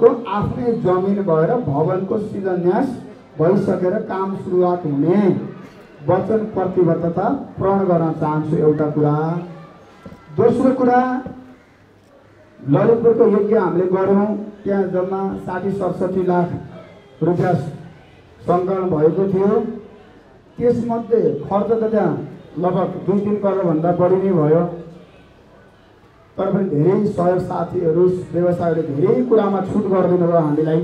को आफ्नै जमीन भएर भवन को शिलान्यास भइसकेर काम सुरुआत हुने वचन प्रतिबद्धता पूर्ण गर्न चाहन्छु। एउटा कुरा। दोस्रो कुरा, ललितपुर को यज्ञ हामीले गर्यौं, त्यहाँ जम्मा 60-67 लाख रुपैयाँ सङ्कलन भएको थियो। त्यसमध्ये खर्च त त्यहाँ लगभग 2-3 करोड भन्दा बढी नै भयो। तर पनि धेरै सहयोग साथीहरू व्यवसायले धेरै कुरामा छुट गर्दिनु भयो हामीलाई।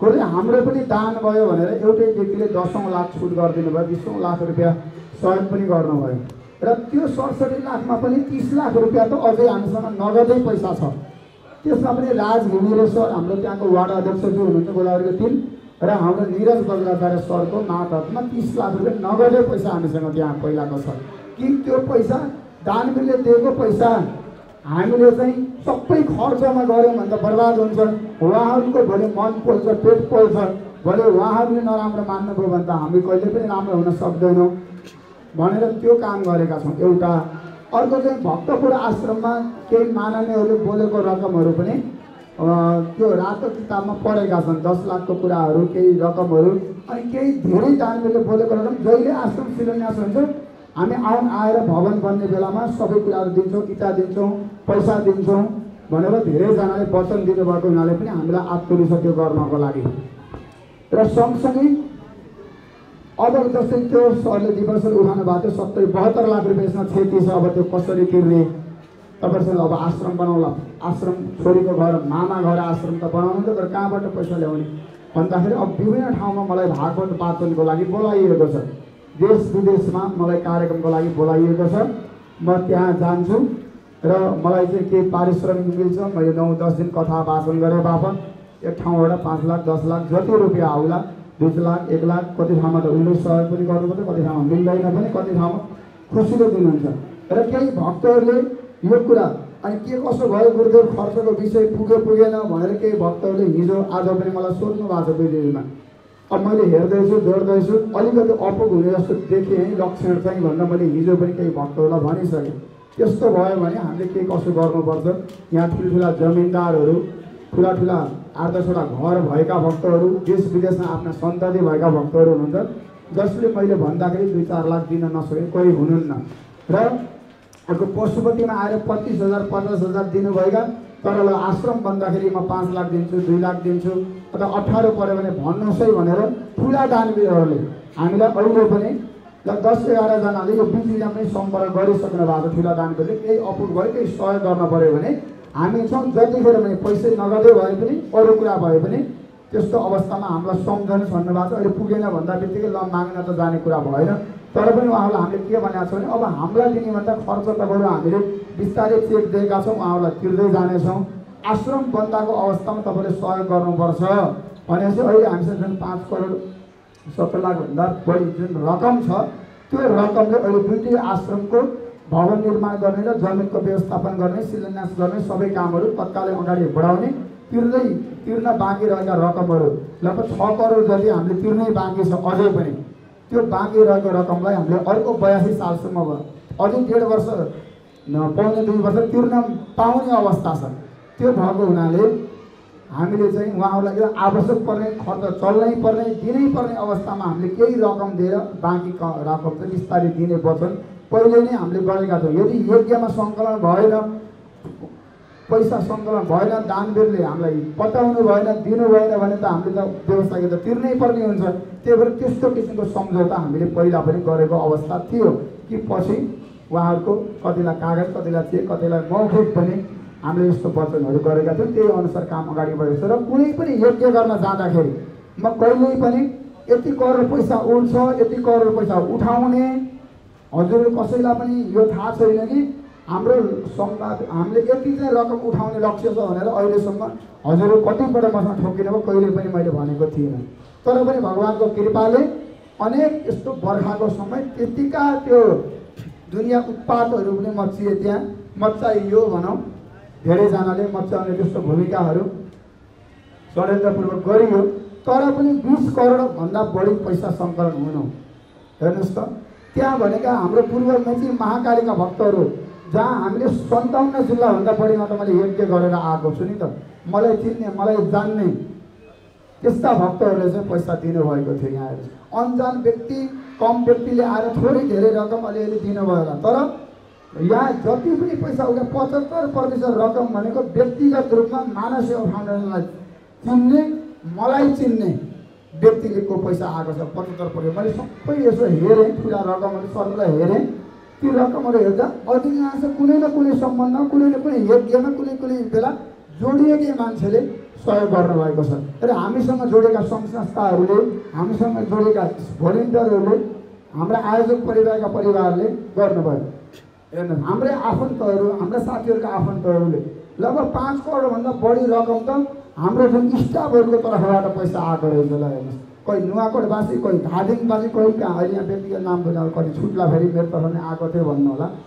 कुनै हाम्रो पनि दान भयो भनेर एउटै व्यक्तिले 10 लाख छुट गर्दिनु भयो, 20 लाख रुपैयाँ सहयोग पनि गर्नुभयो र त्यो 67 लाखमा पनि 30 लाख रुपैयाँ त अझै हामीसँग नगदै पैसा छ। त्यसमा पनि राज घिमिरे सर हाम्रो त्यहाँको वार्ड अध्यक्षज्यू हुनुहुन्छ गोदावरीको 3 र हाम्रो निरज बज्राचार्य सरको महातमा 30 लाख रुपैयाँ नगदे पैसा हामीसँग त्यहाँ पहिलाको छ कि त्यो पैसा दानवीरले दिएको पैसा हामीले चाहिँ सबै खर्चमा गऱ्यौँ भने त बर्बाद हुन्छ। उहाँहरूको भोलि मन पोल्छ, पेट पोल्छ, भोलि उहाँहरूले नराम्रो मान्नुभयो भने त हामी कहिले पनि राम्रो हुन सक्दैनौँ भनेर त्यो काम गरेका छौँ। एउटा अर्को चाहिँ भक्तपुर आश्रममा केही माननीयहरूले बोलेको रकमहरू पनि त्यो रातो किताबमा पढेका छन्, 10 लाखको कुराहरू, केही रकमहरू अनि केही धेरै दानवीरले बोलेको रकम। जहिले आश्रम शिलान्यास हुन्छ हामी आएर भवन बन्ने बेलामा सबै कुराहरू दिन्छौँ, इटा दिन्छौँ, पैसा दिन्छौँ भनेर धेरैजनाले वचन दिनुभएको हुनाले पनि हामीलाई आत्तुली छ त्यो गर्नको लागि। र सँगसँगै अब जस्तै त्यो सरले दिवस उठाउनु भएको थियो 70-72 लाख रुपैयाँ यसमा क्षति छ, अब त्यो कसरी तिर्ने? तपाईसँग अब आश्रम बनाउला, आश्रम छोरीको घर मामा घर आश्रम त बनाउनु त, तर कहाँबाट पैसा ल्याउने भन्दाखेरि अब विभिन्न ठाउँमा मलाई भागवत वाचनको लागि बोलाइएको छ, देश विदेशमा मलाई कार्यक्रमको लागि बोलाइएको छ। म त्यहाँ जान्छु र मलाई चाहिँ केही पारिश्रमिक मिल्छ। मैले 9-10 दिन कथा वाचन गरेँ बापत एक ठाउँबाट 5 लाख 10 लाख जति रुपियाँ आउला, 2 लाख 1 लाख कति ठाउँमा त उल्लेख सहयोग पनि गर्नुपर्छ, कति ठाउँमा मिल्दैन पनि, कति ठाउँमा खुसीले दिनुहुन्छ। र केही भक्तहरूले यो कुरा अनि के कसो भयो गुरुदेव खर्चको विषय पुग्यो पुगेन भनेर केही भक्तहरूले हिजो आज पनि मलाई सोध्नु भएको छ। बिजुलीमा अब मैले हेर्दैछु, जोड्दैछु, अलिकति अपुग हुने जस्तो देखेँ लक्षण चाहिँ भनेर मैले हिजो पनि केही भक्तहरूलाई भनिसकेँ। त्यस्तो भयो भने हामीले के कसो गर्नुपर्छ? यहाँ ठुल्ठुला जमिनदारहरू, ठुला ठुला 8-10 घर भएका भक्तहरू, देश विदेशमा आफ्ना सन्तति भएका भक्तहरू हुनुहुन्छ, जसले मैले भन्दाखेरि 2-4 लाख दिन नसके कोही हुनुहुन्न। र अर्को पशुपतिमा आएर 25,000-50,000 दिनुभएका, तर ल आश्रम भन्दाखेरि म 5 लाख दिन्छु, 2 लाख दिन्छु अथवा 18 पऱ्यो भने भन्नुहोस् है भनेर ठुला दानवीरहरूले हामीलाई अहिले पनि ल 10-11 जनाले यो बिजुलीमा पनि सम्पर्क गरिसक्नु भएको। ठुला दानवीरले केही अपुग भयो, केही सहयोग गर्न पऱ्यो भने हामी छौँ, जतिखेर पनि पैसै नगदे भए पनि अरू कुरा भए पनि त्यस्तो अवस्थामा हामीलाई सम्झनु भन्नुभएको छ। अहिले पुगेन भन्दा बित्तिकै ल माग्न त जाने कुरा भएन, तर पनि उहाँहरूलाई हामीले के भनेको छौँ भने अब हामीलाई दिनेभन्दा खर्च त बरु हामीले बिस्तारै चेक दिएका छौँ, उहाँहरूलाई तिर्दै जानेछौँ। आश्रम बन्दाको अवस्थामा तपाईँले सहयोग गर्नुपर्छ भनेपछि अहिले हामीसँग जुन 5 करोड 70 लाखभन्दा बढी जुन रकम छ त्यो रकमले अहिले दुईटै आश्रमको भवन निर्माण गर्ने र जमिनको व्यवस्थापन गर्ने, शिलान्यास गर्ने सबै कामहरू तत्कालै अगाडि बढाउने, तिर्न बाँकी रहेका रकमहरू लगभग 6 करोड जति हामीले तिर्नै बाँकी छ अझै पनि। त्यो बाँकी रहेको रकमलाई हामीले अर्को 82 सालसम्म अझै 1.5 वर्ष 1.5-2 वर्ष तिर्न पाउने अवस्था छ। त्यो भएको हुनाले हामीले चाहिँ उहाँहरूलाई यो आवश्यक पर्ने खर्च चल्नै पर्ने दिनै पर्ने अवस्थामा हामीले केही रकम दिएर बाँकी रकम चाहिँ बिस्तारै दिने वचन पहिले नै हामीले गरेका थियौँ। यदि यज्ञमा सङ्कलन भएन, पैसा सङ्कलन भएन, दानवीरले हामीलाई बताउनु भएन, दिनु भएन भने त हामीले त व्यवसायी त तिर्नै पर्ने हुन्छ। त्यही भएर त्यस्तो किसिमको सम्झौता हामीले पहिला पनि गरेको अवस्था थियो कि पछि उहाँहरूको कतिलाई कागज, कतिलाई चेक, कतिलाई मौखिक पनि हामीले यस्तो वचनहरू गरेका थियौँ। त्यही अनुसार काम अगाडि बढेको छ। र कुनै पनि यज्ञ गर्न जाँदाखेरि म कहिल्यै पनि यति करोड पैसा उठ्छ, यति करोड पैसा उठाउने हजुर कसैलाई पनि यो थाहा छैन कि हाम्रो सम्वाद हामीले यति चाहिँ रकम उठाउने लक्ष्य छ भनेर अहिलेसम्म हजुर कतिपल्ट मसँग ठोकिनु भयो, कहिले पनि मैले भनेको थिइनँ। तर पनि भगवान्को कृपाले अनेक यस्तो बर्खाको समय त्यतिका त्यो दुनियाँ उत्पातहरू पनि मच्चिए, त्यहाँ मच्चाइयो भनौँ, धेरैजनाले मच्चाउने त्यस्तो भूमिकाहरू षड्यन्त्रपूर्वक गरियो। तर पनि 20 करोडभन्दा बढी पैसा सङ्कलन हुनु हेर्नुहोस् त, त्यहाँ भनेका हाम्रो पूर्वमेची महाकालीका भक्तहरू जहाँ हामीले 57 जिल्लाभन्दा बढीमा त मैले यज्ञ गरेर आएको छु नि त। मलाई चिन्ने मलाई जान्ने त्यस्ता भक्तहरूले चाहिँ पैसा दिनुभएको थियो। यहाँ अनजान व्यक्ति कम व्यक्तिले आएर थोरै धेरै रकम अलिअलि दिनुभयो होला, तर यहाँ जति पनि पैसा उठ्यो 75% रकम भनेको व्यक्तिगत रूपमा मानबसेवा फाउन्डेसनलाई चिन्ने मलाई चिन्ने व्यक्तिले को पैसा आएको छ 75%। मैले सबै यसो हेरेँ, ठुला रकमहरू सबैलाई हेरेँ। ती रकमहरू हेर्दा अधिकांश कुनै न कुनै सम्बन्धमा कुनै न कुनै यज्ञमा कुनै कुनै बेला जोडिएकै मान्छेले सहयोग गर्नुभएको छ। तर हामीसँग जोडेका सङ्घ संस्थाहरूले, हामीसँग जोडेका भोलिन्टियरहरूले, हाम्रा आयोजक परिवारका परिवारले गर्नुभयो। हेर्नु, हाम्रै आफन्तहरू, हाम्रा साथीहरूका आफन्तहरूले लगभग 5 करोडभन्दा बढी रकम त हाम्रो जुन स्टाफहरूको तर्फबाट पैसा आएको रहेछ। ल हेर्नुहोस्, कोही नुवाकोटवासी, कोही धादिङवासी, कोही कहाँ, अहिले यहाँ व्यक्तिगत नाम बोल्दा कति छुट्ला फेरि मेरो तर्फ नै आएको थियो भन्नु होला।